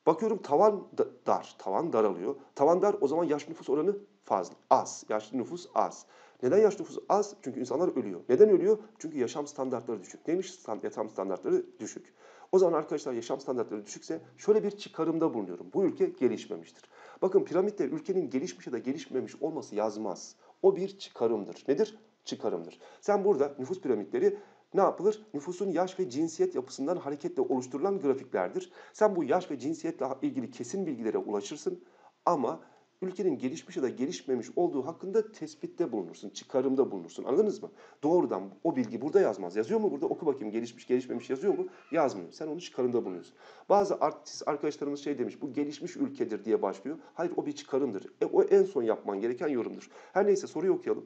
Bakıyorum tavan dar. Tavan daralıyor. Tavan dar, o zaman yaşlı nüfus oranı fazla. Az. Yaşlı nüfus az. Neden yaşlı nüfus az? Çünkü insanlar ölüyor. Neden ölüyor? Çünkü yaşam standartları düşük. Neymiş? Yaşam standartları düşük. O zaman arkadaşlar yaşam standartları düşükse şöyle bir çıkarımda bulunuyorum. Bu ülke gelişmemiştir. Bakın piramitte ülkenin gelişmiş ya da gelişmemiş olması yazmaz. O bir çıkarımdır. Nedir? Çıkarımdır. Sen burada nüfus piramitleri ne yapılır? Nüfusun yaş ve cinsiyet yapısından hareketle oluşturulan grafiklerdir. Sen bu yaş ve cinsiyetle ilgili kesin bilgilere ulaşırsın ama ülkenin gelişmiş ya da gelişmemiş olduğu hakkında tespitte bulunursun, çıkarımda bulunursun. Anladınız mı? Doğrudan o bilgi burada yazmaz. Yazıyor mu burada? Oku bakayım, gelişmiş, gelişmemiş yazıyor mu? Yazmıyor. Sen onu çıkarımda bulunuyorsun. Bazı artist arkadaşlarımız şey demiş, bu gelişmiş ülkedir diye başlıyor. Hayır, o bir çıkarımdır. O en son yapman gereken yorumdur. Her neyse, soruyu okuyalım.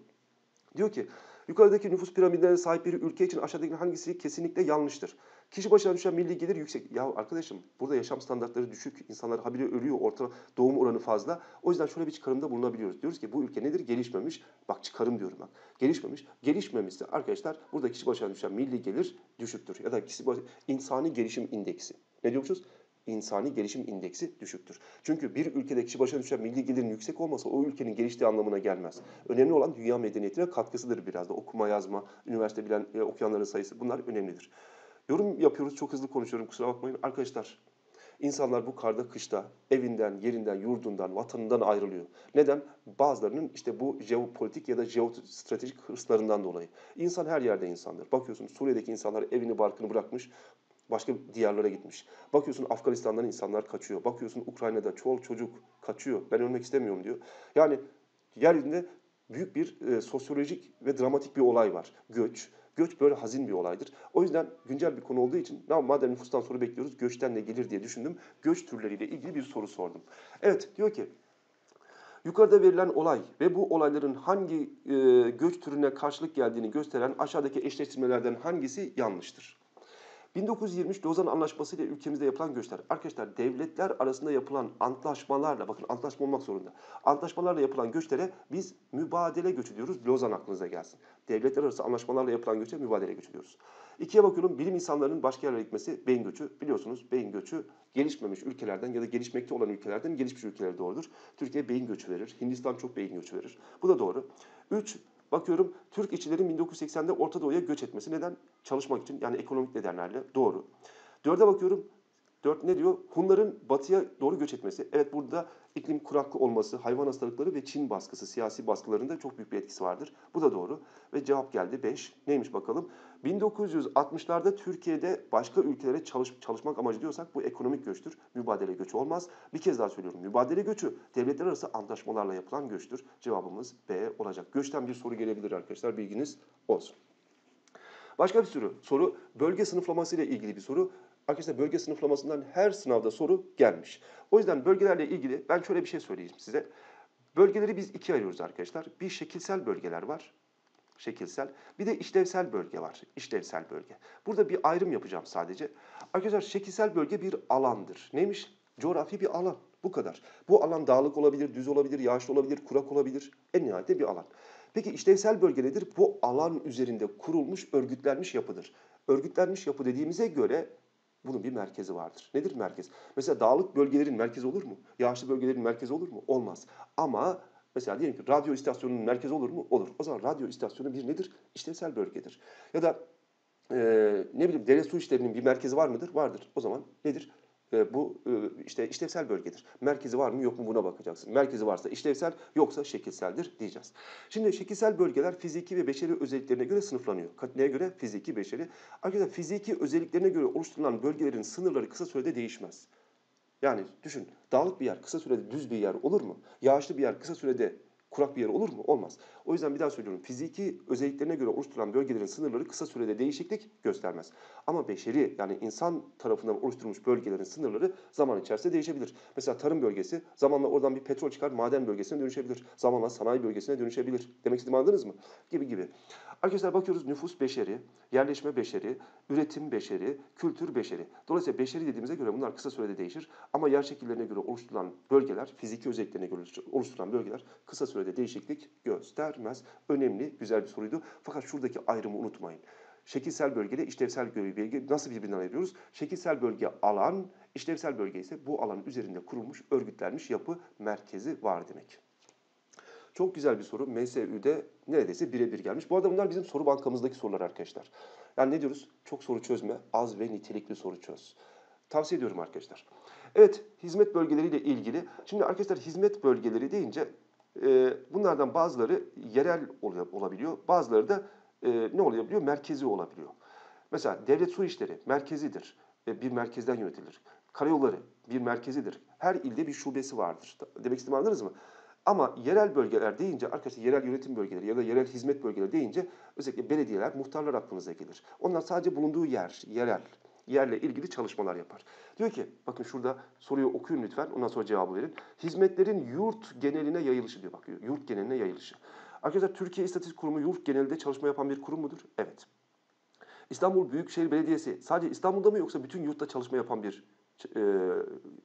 Diyor ki, yukarıdaki nüfus piramidlerine sahip bir ülke için aşağıdaki hangisi kesinlikle yanlıştır? Kişi başına düşen milli gelir yüksek. Ya arkadaşım, burada yaşam standartları düşük. İnsanlar habire ölüyor. Orta doğum oranı fazla. O yüzden şöyle bir çıkarımda bulunabiliyoruz. Diyoruz ki bu ülke nedir? Gelişmemiş. Bak çıkarım diyorum bak. Gelişmemiş. Gelişmemişse arkadaşlar burada kişi başına düşen milli gelir düşüktür. Ya da kişi başına insani gelişim indeksi. Ne diyormuşuz? İnsani gelişim indeksi düşüktür. Çünkü bir ülkede kişi başına düşen milli gelirin yüksek olmasa o ülkenin geliştiği anlamına gelmez. Önemli olan dünya medeniyetine katkısıdır biraz da. Okuma, yazma, üniversite bilen, okuyanların sayısı, bunlar önemlidir. Yorum yapıyoruz, çok hızlı konuşuyorum, kusura bakmayın. Arkadaşlar, insanlar bu karda, kışta evinden, yerinden, yurdundan, vatanından ayrılıyor. Neden? Bazılarının işte bu jeopolitik ya da jeostratejik hırslarından dolayı. İnsan her yerde insandır. Bakıyorsun Suriye'deki insanlar evini, barkını bırakmış, başka diyarlara gitmiş. Bakıyorsun Afganistan'dan insanlar kaçıyor. Bakıyorsun Ukrayna'da çoğu çocuk kaçıyor. Ben ölmek istemiyorum diyor. Yani yeryüzünde büyük bir sosyolojik ve dramatik bir olay var. Göç. Göç böyle hazin bir olaydır. O yüzden güncel bir konu olduğu için madem nüfustan soru bekliyoruz, göçten ne gelir diye düşündüm. Göç türleriyle ilgili bir soru sordum. Evet, diyor ki yukarıda verilen olay ve bu olayların hangi göç türüne karşılık geldiğini gösteren aşağıdaki eşleştirmelerden hangisi yanlıştır? 1923 Lozan Anlaşması ile ülkemizde yapılan göçler. Arkadaşlar devletler arasında yapılan antlaşmalarla, bakın antlaşma olmak zorunda. Antlaşmalarla yapılan göçlere biz mübadele göçü diyoruz. Lozan aklınıza gelsin. Devletler arası anlaşmalarla yapılan göçe mübadele göçü diyoruz. 2'ye bakıyorum, bilim insanlarının başka yerlere gitmesi beyin göçü. Biliyorsunuz beyin göçü gelişmemiş ülkelerden ya da gelişmekte olan ülkelerden gelişmiş ülkelere doğrudur. Türkiye beyin göçü verir. Hindistan çok beyin göçü verir. Bu da doğru. 3. Bakıyorum Türk işçilerin 1980'de Orta Doğu'ya göç etmesi. Neden? Çalışmak için, yani ekonomik nedenlerle. Doğru. 4'e bakıyorum. 4 ne diyor? Hunların batıya doğru göç etmesi. Evet, burada iklim kuraklığı olması, hayvan hastalıkları ve Çin baskısı, siyasi baskılarında çok büyük bir etkisi vardır. Bu da doğru. Ve cevap geldi 5. Neymiş bakalım? 1960'larda Türkiye'de başka ülkelere çalışmak amacı diyorsak bu ekonomik göçtür. Mübadele göçü olmaz. Bir kez daha söylüyorum. Mübadele göçü devletler arası antlaşmalarla yapılan göçtür. Cevabımız B olacak. Göçten bir soru gelebilir arkadaşlar. Bilginiz olsun. Başka bir soru. Bölge sınıflaması ile ilgili bir soru. Arkadaşlar bölge sınıflamasından her sınavda soru gelmiş. O yüzden bölgelerle ilgili ben şöyle bir şey söyleyeyim size. Bölgeleri biz ikiye ayırıyoruz arkadaşlar. Bir şekilsel bölgeler var. Şekilsel. Bir de işlevsel bölge var. İşlevsel bölge. Burada bir ayrım yapacağım sadece. Arkadaşlar şekilsel bölge bir alandır. Neymiş? Coğrafi bir alan. Bu kadar. Bu alan dağlık olabilir, düz olabilir, yağışlı olabilir, kurak olabilir. En nihayetinde bir alan. Peki işlevsel bölge nedir? Bu alan üzerinde kurulmuş, örgütlenmiş yapıdır. Örgütlenmiş yapı dediğimize göre bunun bir merkezi vardır. Nedir merkez? Mesela dağlık bölgelerin merkezi olur mu? Yağışlı bölgelerin merkezi olur mu? Olmaz. Ama mesela diyelim ki radyo istasyonunun merkezi olur mu? Olur. O zaman radyo istasyonu bir nedir? İşlevsel bölgedir. Ya da ne bileyim dere su işlerinin bir merkezi var mıdır? Vardır. O zaman nedir? Bu işte işlevsel bölgedir. Merkezi var mı yok mu buna bakacaksın. Merkezi varsa işlevsel, yoksa şekilseldir diyeceğiz. Şimdi şekilsel bölgeler fiziki ve beşeri özelliklerine göre sınıflanıyor. Neye göre? Fiziki, beşeri. Arkadaşlar fiziki özelliklerine göre oluşturulan bölgelerin sınırları kısa sürede değişmez. Yani düşün, dağlık bir yer kısa sürede düz bir yer olur mu? Yağışlı bir yer kısa sürede kurak bir yer olur mu? Olmaz. O yüzden bir daha söylüyorum. Fiziki özelliklerine göre oluşturulan bölgelerin sınırları kısa sürede değişiklik göstermez. Ama beşeri, yani insan tarafından oluşturulmuş bölgelerin sınırları zaman içerisinde değişebilir. Mesela tarım bölgesi zamanla oradan bir petrol çıkar, maden bölgesine dönüşebilir. Zamanla sanayi bölgesine dönüşebilir. Demek istediğimi anladınız mı? Gibi gibi. Arkadaşlar bakıyoruz, nüfus beşeri, yerleşme beşeri, üretim beşeri, kültür beşeri. Dolayısıyla beşeri dediğimize göre bunlar kısa sürede değişir. Ama yer şekillerine göre oluşturulan bölgeler, fiziki özelliklerine göre oluşturulan bölgeler kısa sürede değişiklik göstermez. Önemli, güzel bir soruydu. Fakat şuradaki ayrımı unutmayın. Şekilsel bölge ile işlevsel bölge nasıl birbirinden ayırıyoruz? Şekilsel bölge alan, işlevsel bölge ise bu alanın üzerinde kurulmuş, örgütlenmiş yapı, merkezi var demek. Çok güzel bir soru. MSÜ'de neredeyse birebir gelmiş. Bu arada bunlar bizim soru bankamızdaki sorular arkadaşlar. Yani ne diyoruz? Çok soru çözme, az ve nitelikli soru çöz. Tavsiye ediyorum arkadaşlar. Evet, hizmet bölgeleriyle ilgili. Şimdi arkadaşlar hizmet bölgeleri deyince bunlardan bazıları yerel olabiliyor, bazıları da ne olabiliyor? Merkezi olabiliyor. Mesela devlet su işleri merkezidir, bir merkezden yönetilir. Karayolları bir merkezidir. Her ilde bir şubesi vardır. Demek istediğimi anladınız mı? Ama yerel bölgeler deyince arkadaşlar yerel yönetim bölgeleri ya da yerel hizmet bölgeleri deyince özellikle belediyeler, muhtarlar aklınıza gelir. Onlar sadece bulunduğu yer, yerel. Yerle ilgili çalışmalar yapar. Diyor ki, bakın şurada soruyu okuyun lütfen, ondan sonra cevabı verin. Hizmetlerin yurt geneline yayılışı diyor. Bakıyor, yurt geneline yayılışı. Arkadaşlar Türkiye İstatistik Kurumu yurt genelinde çalışma yapan bir kurum mudur? Evet. İstanbul Büyükşehir Belediyesi sadece İstanbul'da mı yoksa bütün yurtta çalışma yapan bir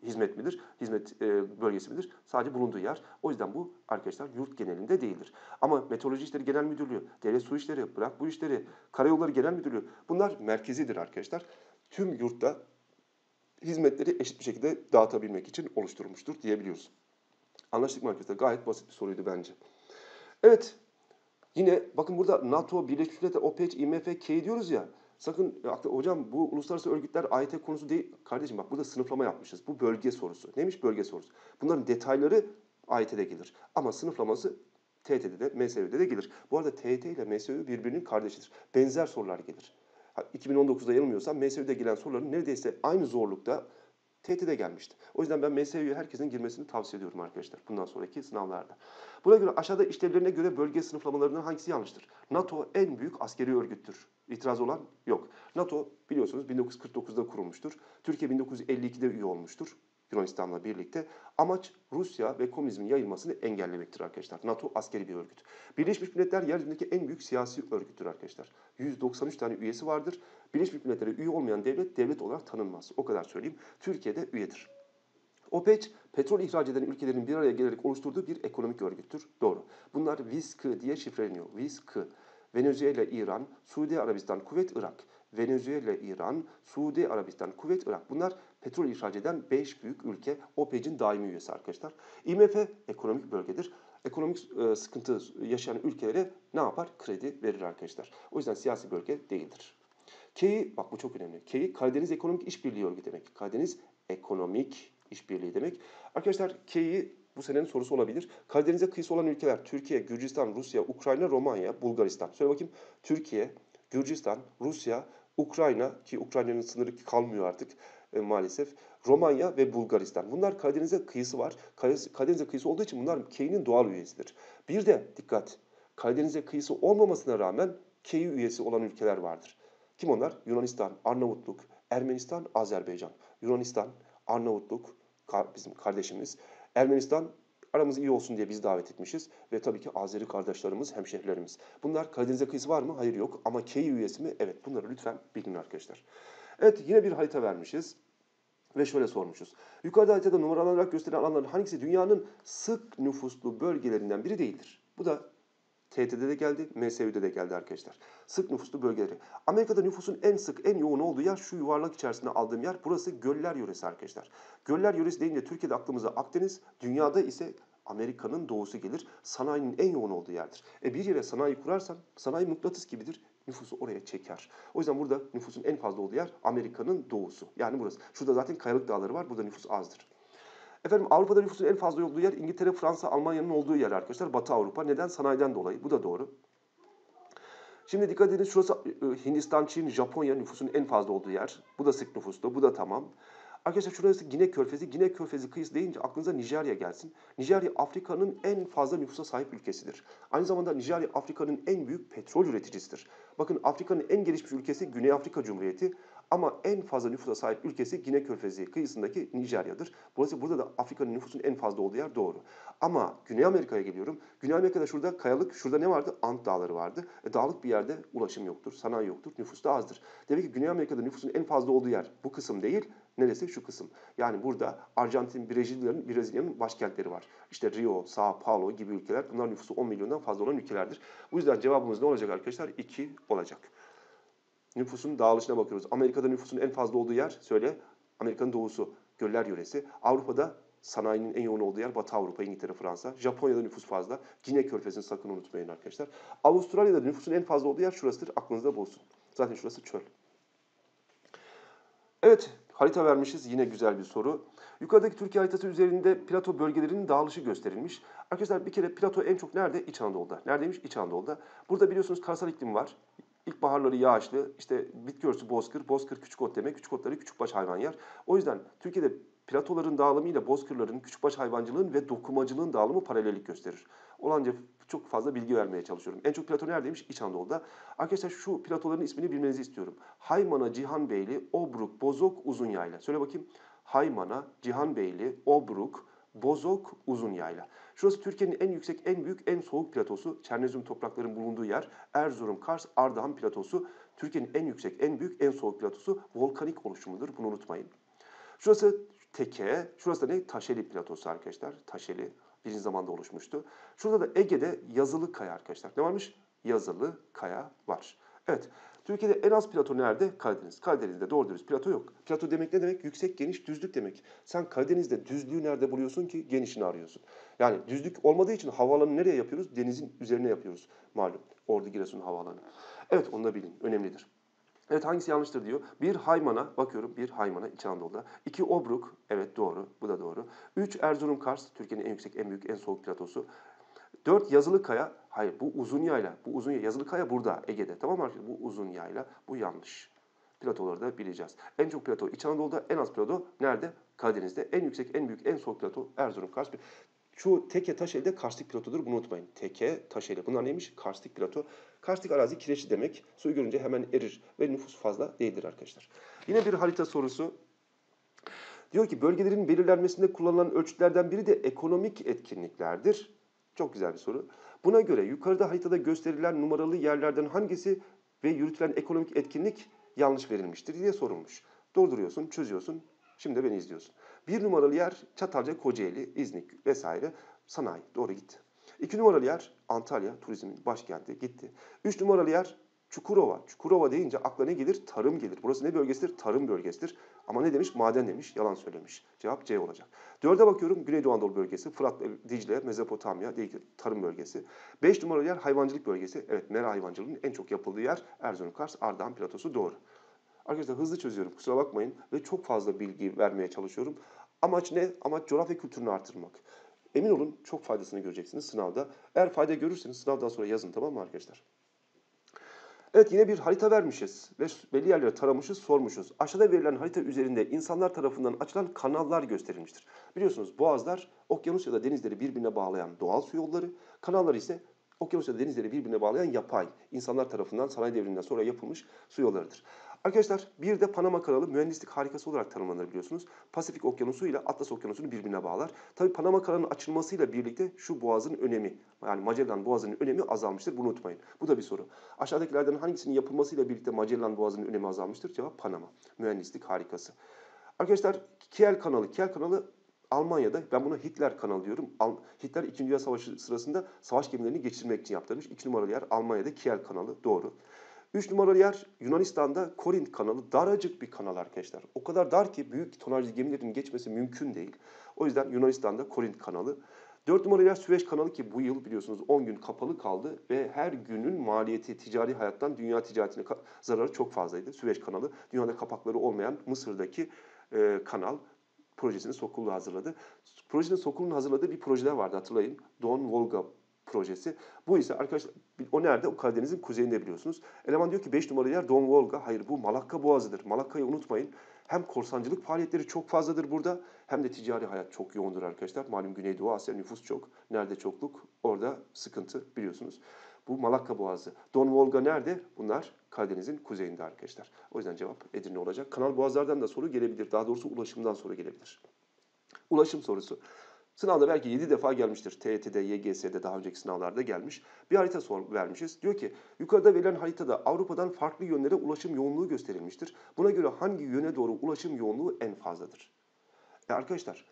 hizmet midir? Hizmet bölgesi midir? Sadece bulunduğu yer. O yüzden bu arkadaşlar yurt genelinde değildir. Ama Meteoroloji İşleri Genel Müdürlüğü, Devlet Su İşleri, bırak bu işleri, Karayolları Genel Müdürlüğü, bunlar merkezidir arkadaşlar. Tüm yurtta hizmetleri eşit bir şekilde dağıtabilmek için oluşturulmuştur diyebiliyoruz. Anlaştık mı arkadaşlar? Gayet basit bir soruydu bence. Evet. Yine bakın burada NATO, Birleşmiş Milletler, OPEC, IMF, K diyoruz ya. Sakın hocam bu uluslararası örgütler AYT konusu değil. Kardeşim bak burada sınıflama yapmışız. Bu bölge sorusu. Neymiş bölge sorusu? Bunların detayları AYT'de gelir. Ama sınıflaması TYT'de de, MSÜ'de de gelir. Bu arada TYT ile MSÜ birbirinin kardeşidir. Benzer sorular gelir. 2019'da yanılmıyorsam MSÜ'de gelen soruların neredeyse aynı zorlukta TYT'de gelmişti. O yüzden ben MSÜ'ye herkesin girmesini tavsiye ediyorum arkadaşlar bundan sonraki sınavlarda. Buna göre aşağıda işlevlerine göre bölge sınıflamalarından hangisi yanlıştır? NATO en büyük askeri örgüttür. İtiraz olan yok. NATO biliyorsunuz 1949'da kurulmuştur. Türkiye 1952'de üye olmuştur Yunanistan'la birlikte. Amaç Rusya ve komünizmin yayılmasını engellemektir arkadaşlar. NATO askeri bir örgüt. Birleşmiş Milletler yeryüzündeki en büyük siyasi örgüttür arkadaşlar. 193 tane üyesi vardır. Birleşmiş Milletler'e üye olmayan devlet, devlet olarak tanınmaz. O kadar söyleyeyim. Türkiye'de üyedir. OPEC, petrol ihraç eden ülkelerin bir araya gelerek oluşturduğu bir ekonomik örgüttür. Doğru. Bunlar VİSKİ diye şifreleniyor. VİSKİ. Venezuela, İran, Suudi Arabistan, Kuveyt, Irak. Venezuela, İran, Suudi Arabistan, Kuveyt, Irak. Bunlar petrol ihraç eden 5 büyük ülke. OPEC'in daimi üyesi arkadaşlar. IMF ekonomik bölgedir. Ekonomik sıkıntı yaşayan ülkelere ne yapar? Kredi verir arkadaşlar. O yüzden siyasi bölge değildir. K'yi, bak bu çok önemli. K'yi Karadeniz Ekonomik İşbirliği Örgütü demek. Karadeniz Ekonomik İşbirliği demek. Arkadaşlar K'yi bu senenin sorusu olabilir. Karadeniz'e kıyısı olan ülkeler Türkiye, Gürcistan, Rusya, Ukrayna, Romanya, Bulgaristan. Söyle bakayım. Türkiye, Gürcistan, Rusya, Ukrayna ki Ukrayna'nın sınırı kalmıyor artık maalesef. Romanya ve Bulgaristan. Bunlar Karadeniz'e kıyısı var. Karadeniz'e kıyısı olduğu için bunlar K'nin doğal üyesidir. Bir de dikkat. Karadeniz'e kıyısı olmamasına rağmen K'yi üyesi olan ülkeler vardır. Kim onlar? Yunanistan, Arnavutluk, Ermenistan, Azerbaycan. Yunanistan, Arnavutluk, bizim kardeşimiz. Ermenistan, aramız iyi olsun diye biz davet etmişiz. Ve tabii ki Azeri kardeşlerimiz, hemşehrilerimiz. Bunlar Karadeniz'e kıyısı var mı? Hayır, yok. Ama K'yi üyesi mi? Evet. Bunları lütfen bilin arkadaşlar. Evet, yine bir harita vermişiz. Ve şöyle sormuşuz. Yukarıda haritada numaralanarak gösterilen alanların hangisi dünyanın sık nüfuslu bölgelerinden biri değildir? Bu da TYT'de de geldi, MSÜ'de de geldi arkadaşlar. Sık nüfuslu bölgeleri. Amerika'da nüfusun en sık, en yoğun olduğu yer şu yuvarlak içerisinde aldığım yer. Burası Göller Yöresi arkadaşlar. Göller Yöresi deyince Türkiye'de aklımıza Akdeniz, dünyada ise Amerika'nın doğusu gelir. Sanayinin en yoğun olduğu yerdir. Bir yere sanayi kurarsan, sanayi mıknatıs gibidir. Nüfusu oraya çeker. O yüzden burada nüfusun en fazla olduğu yer Amerika'nın doğusu. Yani burası. Şurada zaten kayalık dağları var. Burada nüfus azdır. Efendim, Avrupa'da nüfusun en fazla olduğu yer İngiltere, Fransa, Almanya'nın olduğu yer arkadaşlar. Batı Avrupa. Neden? Sanayiden dolayı. Bu da doğru. Şimdi dikkat edin. Şurası Hindistan, Çin, Japonya nüfusun en fazla olduğu yer. Bu da sık nüfuslu. Bu da tamam. Arkadaşlar şurası Gine Körfezi. Gine Körfezi kıyısı deyince aklınıza Nijerya gelsin. Nijerya Afrika'nın en fazla nüfusa sahip ülkesidir. Aynı zamanda Nijerya Afrika'nın en büyük petrol üreticisidir. Bakın, Afrika'nın en gelişmiş ülkesi Güney Afrika Cumhuriyeti ama en fazla nüfusa sahip ülkesi Gine Körfezi kıyısındaki Nijerya'dır. Burası, burada da Afrika'nın nüfusun en fazla olduğu yer doğru. Ama Güney Amerika'ya geliyorum. Güney Amerika'da şurada kayalık, şurada ne vardı? Ant Dağları vardı. Dağlık bir yerde ulaşım yoktur, sanayi yoktur, nüfus da azdır. Demek ki Güney Amerika'da nüfusun en fazla olduğu yer bu kısım değil. Neresi? Şu kısım. Yani burada Arjantin, Brezilya'nın başkentleri var. İşte Rio, Sao Paulo gibi ülkeler. Bunlar nüfusu 10 milyondan fazla olan ülkelerdir. Bu yüzden cevabımız ne olacak arkadaşlar? 2 olacak. Nüfusun dağılışına bakıyoruz. Amerika'da nüfusun en fazla olduğu yer, söyle, Amerika'nın doğusu, Göller Yöresi. Avrupa'da sanayinin en yoğun olduğu yer Batı Avrupa, İngiltere, Fransa. Japonya'da nüfus fazla. Gine Körfezi'ni sakın unutmayın arkadaşlar. Avustralya'da nüfusun en fazla olduğu yer şurasıdır. Aklınızda bulsun. Zaten şurası çöl. Evet, harita vermişiz. Yine güzel bir soru. Yukarıdaki Türkiye haritası üzerinde plato bölgelerinin dağılışı gösterilmiş. Arkadaşlar bir kere plato en çok nerede? İç Anadolu'da. Neredeymiş? İç Anadolu'da. Burada biliyorsunuz karasal iklim var. İlkbaharları yağışlı, işte bitki örtüsü bozkır, bozkır küçükot demek, küçükotları küçükbaş hayvan yer. O yüzden Türkiye'de platoların dağılımıyla bozkırların, küçükbaş hayvancılığın ve dokumacılığın dağılımı paralellik gösterir. Olanca çok fazla bilgi vermeye çalışıyorum. En çok plato neredeymiş? İç Anadolu'da. Arkadaşlar şu platoların ismini bilmenizi istiyorum. Haymana, Cihanbeyli, Obruk, Bozok, Uzun Yayla. Söyle bakayım. Haymana, Cihanbeyli, Obruk, Bozok, Uzun Yayla. Şurası Türkiye'nin en yüksek, en büyük, en soğuk platosu. Çernezyum topraklarının bulunduğu yer. Erzurum, Kars, Ardahan platosu. Türkiye'nin en yüksek, en büyük, en soğuk platosu. Volkanik oluşumudur. Bunu unutmayın. Şurası Teke. Şurası da ne? Taşeli platosu arkadaşlar. Taşeli. Birinci zamanda oluşmuştu. Şurada da Ege'de yazılı kaya arkadaşlar. Ne varmış? Yazılı kaya var. Evet. Türkiye'de en az plato nerede? Karadeniz. Karadeniz'de doğru dürüst plato yok. Plato demek ne demek? Yüksek, geniş, düzlük demek. Sen Karadeniz'de düzlüğü nerede buluyorsun ki? Genişini arıyorsun. Yani düzlük olmadığı için havaalanı nereye yapıyoruz? Denizin üzerine yapıyoruz. Malum. Ordu Giresun havaalanı. Evet, onu da bilin. Önemlidir. Evet, hangisi yanlıştır diyor. Bir Haymana, bakıyorum bir Haymana İç Anadolu'da. 2 Obruk, evet doğru, bu da doğru. 3 Erzurum Kars, Türkiye'nin en yüksek, en büyük, en soğuk platosu. 4 Yazılıkaya, hayır bu Uzun Yayla, bu Uzun Yayla, Yazılıkaya burada, Ege'de, tamam mı arkadaşlar? Bu Uzun Yayla, bu yanlış. Platoları da bileceğiz. En çok plato İç Anadolu'da, en az plato nerede? Karadeniz'de. En yüksek, en büyük, en soğuk plato Erzurum Kars. Şu Teke Taşeli'de karstik platodur. Bunu unutmayın. Teke Taşeli. Bunlar neymiş? Karstik plato. Karstik arazi kireçli demek. Suyu görünce hemen erir ve nüfus fazla değildir arkadaşlar. Yine bir harita sorusu. Diyor ki bölgelerin belirlenmesinde kullanılan ölçütlerden biri de ekonomik etkinliklerdir. Çok güzel bir soru. Buna göre yukarıda haritada gösterilen numaralı yerlerden hangisi ve yürütülen ekonomik etkinlik yanlış verilmiştir diye sorulmuş. Dolduruyorsun, çözüyorsun. Şimdi de beni izliyorsun. 1 numaralı yer Çatalca, Kocaeli, İznik vesaire sanayi. Doğru gitti. 2 numaralı yer Antalya, turizmin başkenti gitti. 3 numaralı yer Çukurova. Çukurova deyince akla ne gelir? Tarım gelir. Burası ne bölgesidir? Tarım bölgesidir. Ama ne demiş? Maden demiş. Yalan söylemiş. Cevap C olacak. 4'e bakıyorum. Güneydoğu Anadolu bölgesi. Fırat, Dicle, Mezopotamya değil ki tarım bölgesi. 5 numaralı yer hayvancılık bölgesi. Evet, mera hayvancılığının en çok yapıldığı yer Erzurum, Kars, Ardahan platosu doğru. Arkadaşlar hızlı çözüyorum, kusura bakmayın ve çok fazla bilgi vermeye çalışıyorum. Amaç ne? Amaç coğrafya kültürünü artırmak. Emin olun çok faydasını göreceksiniz sınavda. Eğer fayda görürseniz sınavdan sonra yazın, tamam mı arkadaşlar? Evet, yine bir harita vermişiz ve belli yerleri taramışız, sormuşuz. Aşağıda verilen harita üzerinde insanlar tarafından açılan kanallar gösterilmiştir. Biliyorsunuz boğazlar, okyanus ya da denizleri birbirine bağlayan doğal su yolları, kanallar ise okyanus ya da denizleri birbirine bağlayan yapay, insanlar tarafından sanayi devriminden sonra yapılmış su yollarıdır. Arkadaşlar bir de Panama Kanalı mühendislik harikası olarak tanımlanır biliyorsunuz. Pasifik Okyanusu ile Atlas Okyanusu'nu birbirine bağlar. Tabii Panama Kanalı'nın açılmasıyla birlikte şu boğazın önemi, yani Magellan Boğazı'nın önemi azalmıştır. Bunu unutmayın. Bu da bir soru. Aşağıdakilerden hangisinin yapılmasıyla birlikte Magellan Boğazı'nın önemi azalmıştır? Cevap Panama. Mühendislik harikası. Arkadaşlar Kiel Kanalı. Kiel Kanalı Almanya'da, ben buna Hitler Kanalı diyorum. Hitler 2. Dünya Savaşı sırasında savaş gemilerini geçirmek için yaptırmış. 2 numaralı yer Almanya'da Kiel Kanalı. Doğru. 3 numaralı yer Yunanistan'da Korint Kanalı. Daracık bir kanal arkadaşlar. O kadar dar ki büyük tonajlı gemilerin geçmesi mümkün değil. O yüzden Yunanistan'da Korint Kanalı. 4 numaralı yer Süveyş Kanalı ki bu yıl biliyorsunuz 10 gün kapalı kaldı. Ve her günün maliyeti ticari hayattan dünya ticaretine zararı çok fazlaydı. Süveyş Kanalı dünyada kapakları olmayan Mısır'daki kanal projesini Sokullu hazırladı. Projenin Sokullu'nun hazırladığı bir projeler vardı hatırlayın. Don Volga projesi. Bu ise arkadaşlar o nerede? O Karadeniz'in kuzeyinde biliyorsunuz. Eleman diyor ki 5 numaralı yer Don Volga. Hayır bu Malakka Boğazı'dır. Malakka'yı unutmayın. Hem korsancılık faaliyetleri çok fazladır burada hem de ticari hayat çok yoğundur arkadaşlar. Malum Güneydoğu Asya nüfus çok. Nerede çokluk? Orada sıkıntı biliyorsunuz. Bu Malakka Boğazı. Don Volga nerede? Bunlar Karadeniz'in kuzeyinde arkadaşlar. O yüzden cevap Edirne olacak. Kanal boğazlardan da soru gelebilir. Daha doğrusu ulaşımdan soru gelebilir. Ulaşım sorusu. Sınavda belki 7 defa gelmiştir. TYT'de, YGS'de daha önceki sınavlarda gelmiş. Bir harita vermişiz. Diyor ki yukarıda verilen haritada Avrupa'dan farklı yönlere ulaşım yoğunluğu gösterilmiştir. Buna göre hangi yöne doğru ulaşım yoğunluğu en fazladır? Arkadaşlar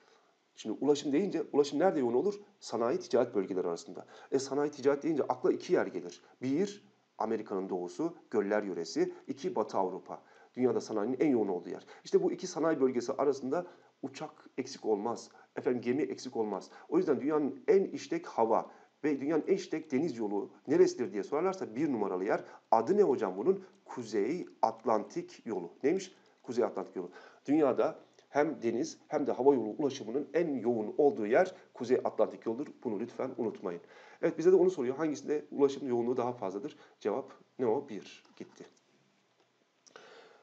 şimdi ulaşım deyince ulaşım nerede yoğun olur? Sanayi ticaret bölgeleri arasında. Sanayi ticaret deyince akla 2 yer gelir. 1 Amerika'nın doğusu, göller yöresi. 2 Batı Avrupa. Dünyada sanayinin en yoğun olduğu yer. İşte bu 2 sanayi bölgesi arasında uçak eksik olmaz. Gemi eksik olmaz. O yüzden dünyanın en işlek hava ve dünyanın en işlek deniz yolu neresidir diye sorarlarsa 1 numaralı yer. Adı ne hocam bunun? Kuzey Atlantik yolu. Neymiş? Kuzey Atlantik yolu. Dünyada hem deniz hem de hava yolu ulaşımının en yoğun olduğu yer Kuzey Atlantik yoludur. Bunu lütfen unutmayın. Evet bize de onu soruyor. Hangisinde ulaşım yoğunluğu daha fazladır? Cevap ne o? 1 gitti.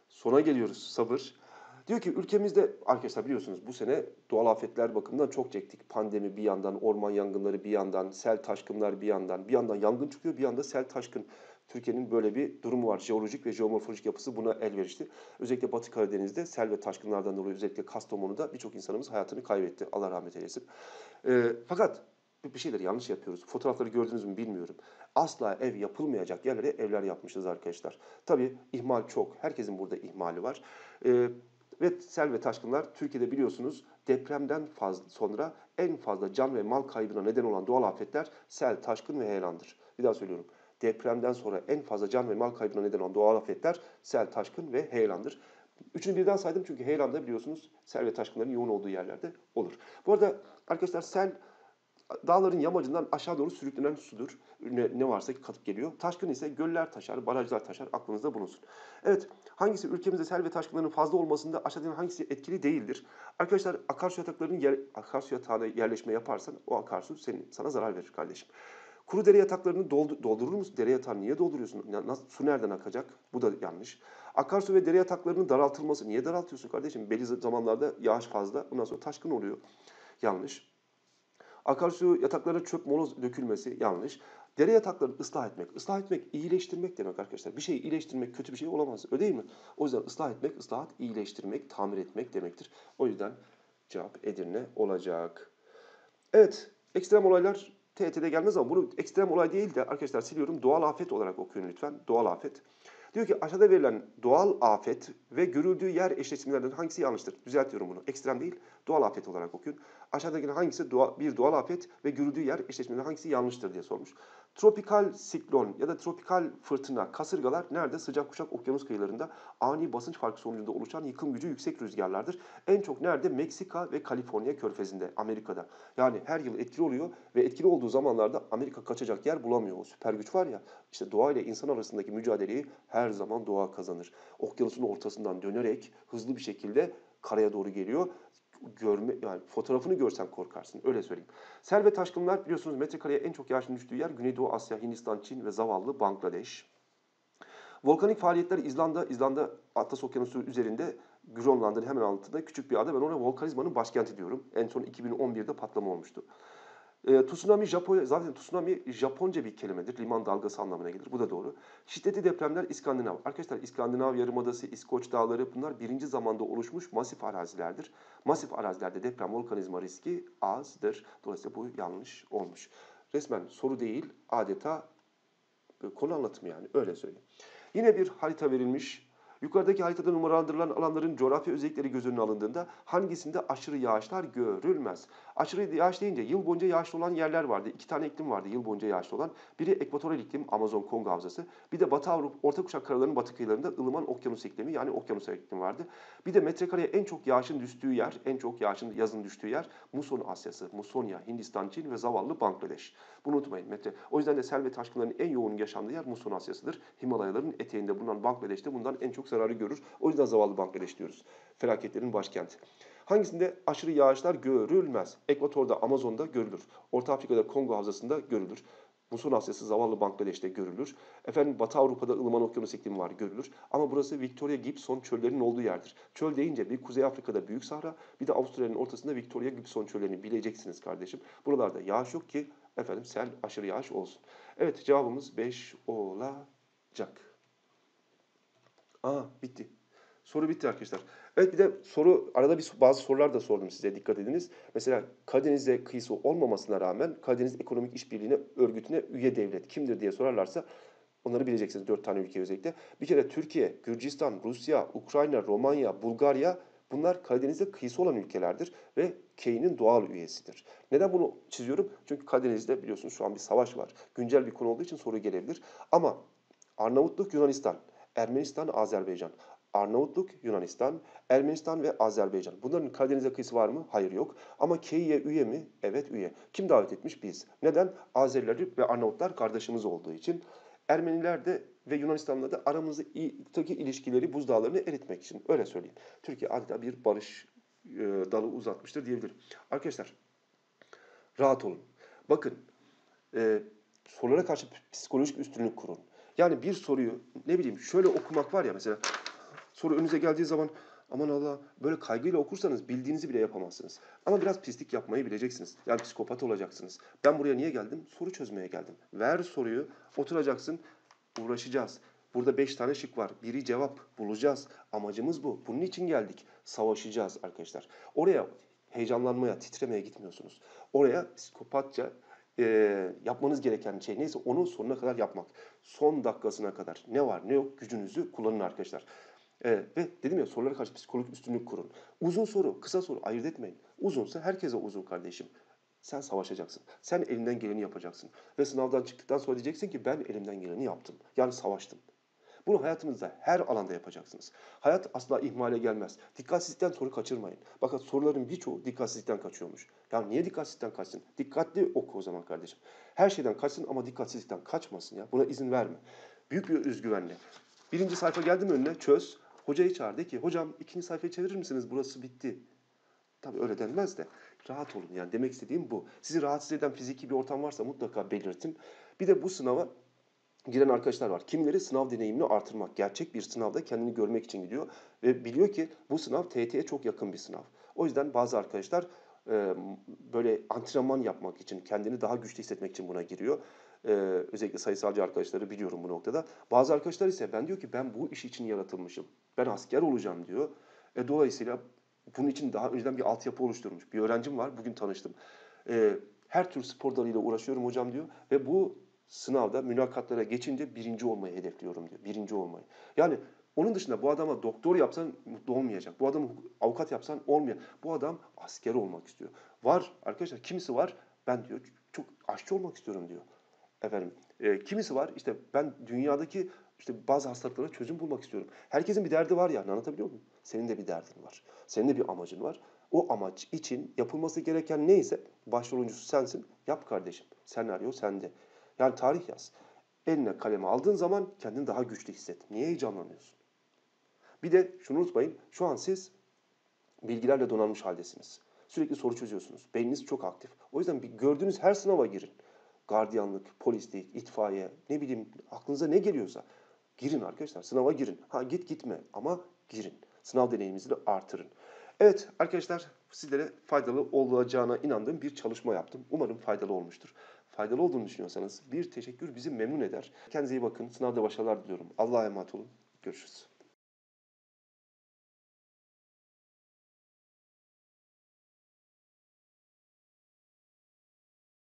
Sona geliyoruz. Sabır. Diyor ki ülkemizde arkadaşlar biliyorsunuz bu sene doğal afetler bakımından çok çektik. Pandemi bir yandan, orman yangınları bir yandan, sel taşkınlar bir yandan. Bir yandan yangın çıkıyor, bir yandan sel taşkın. Türkiye'nin böyle bir durumu var. Jeolojik ve jeomorfolojik yapısı buna elverişli. Özellikle Batı Karadeniz'de sel ve taşkınlardan dolayı özellikle Kastamonu'da birçok insanımız hayatını kaybetti. Allah rahmet eylesin. Fakat bir şeyleri yanlış yapıyoruz. Fotoğrafları gördünüz mü bilmiyorum. Asla ev yapılmayacak yerlere evler yapmışız arkadaşlar. Tabii ihmal çok. Herkesin burada ihmali var. Ve sel ve taşkınlar Türkiye'de biliyorsunuz depremden sonra en fazla can ve mal kaybına neden olan doğal afetler sel, taşkın ve heyelandır. Bir daha söylüyorum. Depremden sonra en fazla can ve mal kaybına neden olan doğal afetler sel, taşkın ve heyelandır. Üçünü birden saydım çünkü heyelan da biliyorsunuz sel ve taşkınların yoğun olduğu yerlerde olur. Bu arada arkadaşlar sel dağların yamacından aşağı doğru sürüklenen sudur. Ne varsa katıp geliyor. Taşkın ise göller taşar, barajlar taşar. Aklınızda bulunsun. Evet, hangisi ülkemizde sel ve taşkınların fazla olmasında aşağıdan hangisi etkili değildir? Arkadaşlar akarsu yataklarının akarsu yatağına yerleşme yaparsan o akarsu sana zarar verir kardeşim. Kuru dere yataklarını doldurur musun? Dere yatağını niye dolduruyorsun? Su nereden akacak? Bu da yanlış. Akarsu ve dere yataklarının daraltılması. Niye daraltıyorsun kardeşim? Belli zamanlarda yağış fazla. Ondan sonra taşkın oluyor. Yanlış. Akarsu yataklarına çöp moloz dökülmesi yanlış. Dere yataklarını ıslah etmek. Islah etmek iyileştirmek demek arkadaşlar. Bir şeyi iyileştirmek kötü bir şey olamaz. Öyle değil mi? O yüzden ıslah etmek, ıslahat, iyileştirmek, tamir etmek demektir. O yüzden cevap Edirne olacak. Evet, ekstrem olaylar TYT'de gelmez ama bunu ekstrem olay değil de arkadaşlar siliyorum. Doğal afet olarak okuyun lütfen. Doğal afet. Diyor ki aşağıda verilen doğal afet ve görüldüğü yer eşleştirmelerinden hangisi yanlıştır? Düzeltiyorum bunu. Ekstrem değil, doğal afet olarak okuyun. Aşağıdakinin hangisi bir doğal afet ve görüldüğü yer eşleştirmelerinden hangisi yanlıştır diye sormuş. Tropikal siklon ya da tropikal fırtına, kasırgalar nerede? Sıcak kuşak okyanus kıyılarında ani basınç farkı sonucunda oluşan yıkım gücü yüksek rüzgarlardır. En çok nerede? Meksika ve Kaliforniya körfezinde, Amerika'da. Yani her yıl etkili oluyor ve etkili olduğu zamanlarda Amerika kaçacak yer bulamıyor. O süper güç var ya, işte doğa ile insan arasındaki mücadeleyi her zaman doğa kazanır. Okyanusun ortasından dönerek hızlı bir şekilde karaya doğru geliyor. Yani fotoğrafını görsen korkarsın. Öyle söyleyeyim. Sel ve taşkınlar biliyorsunuz metrekareye en çok yağışın düştüğü yer Güneydoğu Asya, Hindistan, Çin ve zavallı Bangladeş. Volkanik faaliyetler İzlanda Atlas Okyanusu üzerinde Grönland'ın hemen altında küçük bir ada. Ben ona volkanizmanın başkenti diyorum. En son 2011'de patlama olmuştu. Tsunami, zaten tsunami Japonca bir kelimedir. Liman dalgası anlamına gelir. Bu da doğru. Şiddetli depremler İskandinav. Arkadaşlar İskandinav Yarımadası, İskoç Dağları bunlar birinci zamanda oluşmuş masif arazilerdir. Masif arazilerde deprem volkanizma riski azdır. Dolayısıyla bu yanlış olmuş. Resmen soru değil, adeta konu anlatımı yani. Öyle söyleyeyim. Yine bir harita verilmiş. Yukarıdaki haritada numaralandırılan alanların coğrafya özellikleri göz önüne alındığında hangisinde aşırı yağışlar görülmez? Aşırı yağış deyince yıl boyunca yağışlı olan yerler vardı. İki tane iklim vardı yıl boyunca yağışlı olan. Biri ekvatoral iklim, Amazon Kongo Havzası. Bir de Batı Avrupa, Orta Kuşak Karaları'nın batı kıyılarında ılıman okyanus iklimi yani okyanus iklimi vardı. Bir de metrekareye en çok yağışın düştüğü yer, en çok yağışın yazın düştüğü yer Muson Asyası, Musonya, Hindistan, Çin ve zavallı Bangladeş. Bunu unutmayın. O yüzden de sel ve taşkınların en yoğun yaşandığı yer Muson Asyası'dır. Himalayaların eteğinde bulunan Bangladeş'te bundan en çok zararı görür. O yüzden zavallı Bangladeş diyoruz. Felaketlerin başkenti. Hangisinde aşırı yağışlar görülmez? Ekvator'da, Amazon'da görülür. Orta Afrika'da, Kongo Havzası'nda görülür. Muson Asyası zavallı Bangladeş'te görülür. Efendim Batı Avrupa'da ılıman okyanus iklimi var görülür. Ama burası Victoria Gibson çöllerinin olduğu yerdir. Çöl deyince bir Kuzey Afrika'da Büyük Sahra, bir de Avustralya'nın ortasında Victoria Gibson çöllerini bileceksiniz kardeşim. Buralarda yağış yok ki efendim sel, aşırı yağış olsun. Evet cevabımız 5 olacak. Bitti. Soru bitti arkadaşlar. Evet bir de soru, arada bazı sorular da sordum size, dikkat ediniz. Mesela Karadeniz'e kıyısı olmamasına rağmen Karadeniz Ekonomik İşbirliği'ne örgütüne üye devlet kimdir diye sorarlarsa onları bileceksiniz 4 tane ülke özellikle. Bir kere Türkiye, Gürcistan, Rusya, Ukrayna, Romanya, Bulgarya bunlar Karadeniz'e kıyısı olan ülkelerdir ve Key'nin doğal üyesidir. Neden bunu çiziyorum? Çünkü Karadeniz'de biliyorsunuz şu an bir savaş var. Güncel bir konu olduğu için soru gelebilir. Ama Arnavutluk, Yunanistan. Ermenistan, Azerbaycan. Arnavutluk, Yunanistan, Ermenistan ve Azerbaycan. Bunların Karadeniz'e kıyısı var mı? Hayır yok. Ama Key'ye üye mi? Evet üye. Kim davet etmiş? Biz. Neden? Azeriler ve Arnavutlar kardeşimiz olduğu için. Ermeniler de ve Yunanistan'la da aramızdaki ilişkileri buzdağlarını eritmek için. Öyle söyleyeyim. Türkiye adeta bir barış dalı uzatmıştır diyebilirim. Arkadaşlar rahat olun. Bakın sorulara karşı psikolojik üstünlük kurun. Yani bir soruyu ne bileyim şöyle okumak var ya mesela soru önünüze geldiği zaman aman Allah böyle kaygıyla okursanız bildiğinizi bile yapamazsınız. Ama biraz pislik yapmayı bileceksiniz. Yani psikopat olacaksınız. Ben buraya niye geldim? Soru çözmeye geldim. Ver soruyu, oturacaksın, uğraşacağız. Burada 5 tane şık var. Biri cevap, bulacağız. Amacımız bu. Bunun için geldik. Savaşacağız arkadaşlar. Oraya heyecanlanmaya, titremeye gitmiyorsunuz. Oraya psikopatça yapmanız gereken şey neyse onu sonuna kadar yapmak. Son dakikasına kadar ne var ne yok gücünüzü kullanın arkadaşlar. Ve dedim ya sorulara karşı psikolojik üstünlük kurun. Uzun soru, kısa soru ayırt etmeyin. Uzunsa herkese uzun kardeşim. Sen savaşacaksın. Sen elinden geleni yapacaksın. Ve sınavdan çıktıktan sonra diyeceksin ki ben elimden geleni yaptım. Yani savaştım. Bunu hayatınızda her alanda yapacaksınız. Hayat asla ihmale gelmez. Dikkatsizlikten soru kaçırmayın. Fakat soruların birçoğu dikkatsizlikten kaçıyormuş. Ya niye dikkatsizlikten kaçsın? Dikkatli oku o zaman kardeşim. Her şeyden kaçsın ama dikkatsizlikten kaçmasın ya. Buna izin verme. Büyük bir özgüvenle. Birinci sayfa geldi mi önüne? Çöz. Hocayı çağır de ki hocam ikinci sayfayı çevirir misiniz? Burası bitti. Tabii öyle denmez de. Rahat olun yani demek istediğim bu. Sizi rahatsız eden fiziki bir ortam varsa mutlaka belirtin. Bir de bu sınava giren arkadaşlar var. Kimileri sınav deneyimini artırmak, gerçek bir sınavda kendini görmek için gidiyor ve biliyor ki bu sınav TYT'ye çok yakın bir sınav. O yüzden bazı arkadaşlar böyle antrenman yapmak için, kendini daha güçlü hissetmek için buna giriyor. Özellikle sayısalcı arkadaşları biliyorum bu noktada. Bazı arkadaşlar ise ben diyor ki ben bu iş için yaratılmışım. Ben asker olacağım diyor. Dolayısıyla bunun için daha önceden bir altyapı oluşturmuş. Bir öğrencim var, bugün tanıştım. Her tür spor dalıyla uğraşıyorum hocam diyor ve bu sınavda mülakatlara geçince birinci olmayı hedefliyorum diyor. Birinci olmayı. Yani onun dışında bu adama doktor yapsan mutlu olmayacak. Bu adamı avukat yapsan olmayacak. Bu adam asker olmak istiyor. Var arkadaşlar kimisi var ben diyor çok aşçı olmak istiyorum diyor. Efendim kimisi var işte ben dünyadaki bazı hastalıklara çözüm bulmak istiyorum. Herkesin bir derdi var ya, anlatabiliyor muyum? Senin de bir derdin var. Senin de bir amacın var. O amaç için yapılması gereken neyse başroluncusu sensin. Yap kardeşim. Senaryo sende. Yani tarih yaz. Eline kalemi aldığın zaman kendini daha güçlü hisset. Niye heyecanlanıyorsun? Bir de şunu unutmayın. Şu an siz bilgilerle donanmış haldesiniz. Sürekli soru çözüyorsunuz. Beyniniz çok aktif. O yüzden gördüğünüz her sınava girin. Gardiyanlık, polislik, itfaiye, ne bileyim aklınıza ne geliyorsa girin arkadaşlar. Sınava girin. Ha git gitme ama girin. Sınav deneyiminizi de artırın. Evet arkadaşlar, sizlere faydalı olacağına inandığım bir çalışma yaptım. Umarım faydalı olmuştur. Faydalı olduğunu düşünüyorsanız bir teşekkür bizi memnun eder. Kendinize iyi bakın. Sınavda başarılar diliyorum. Allah'a emanet olun. Görüşürüz.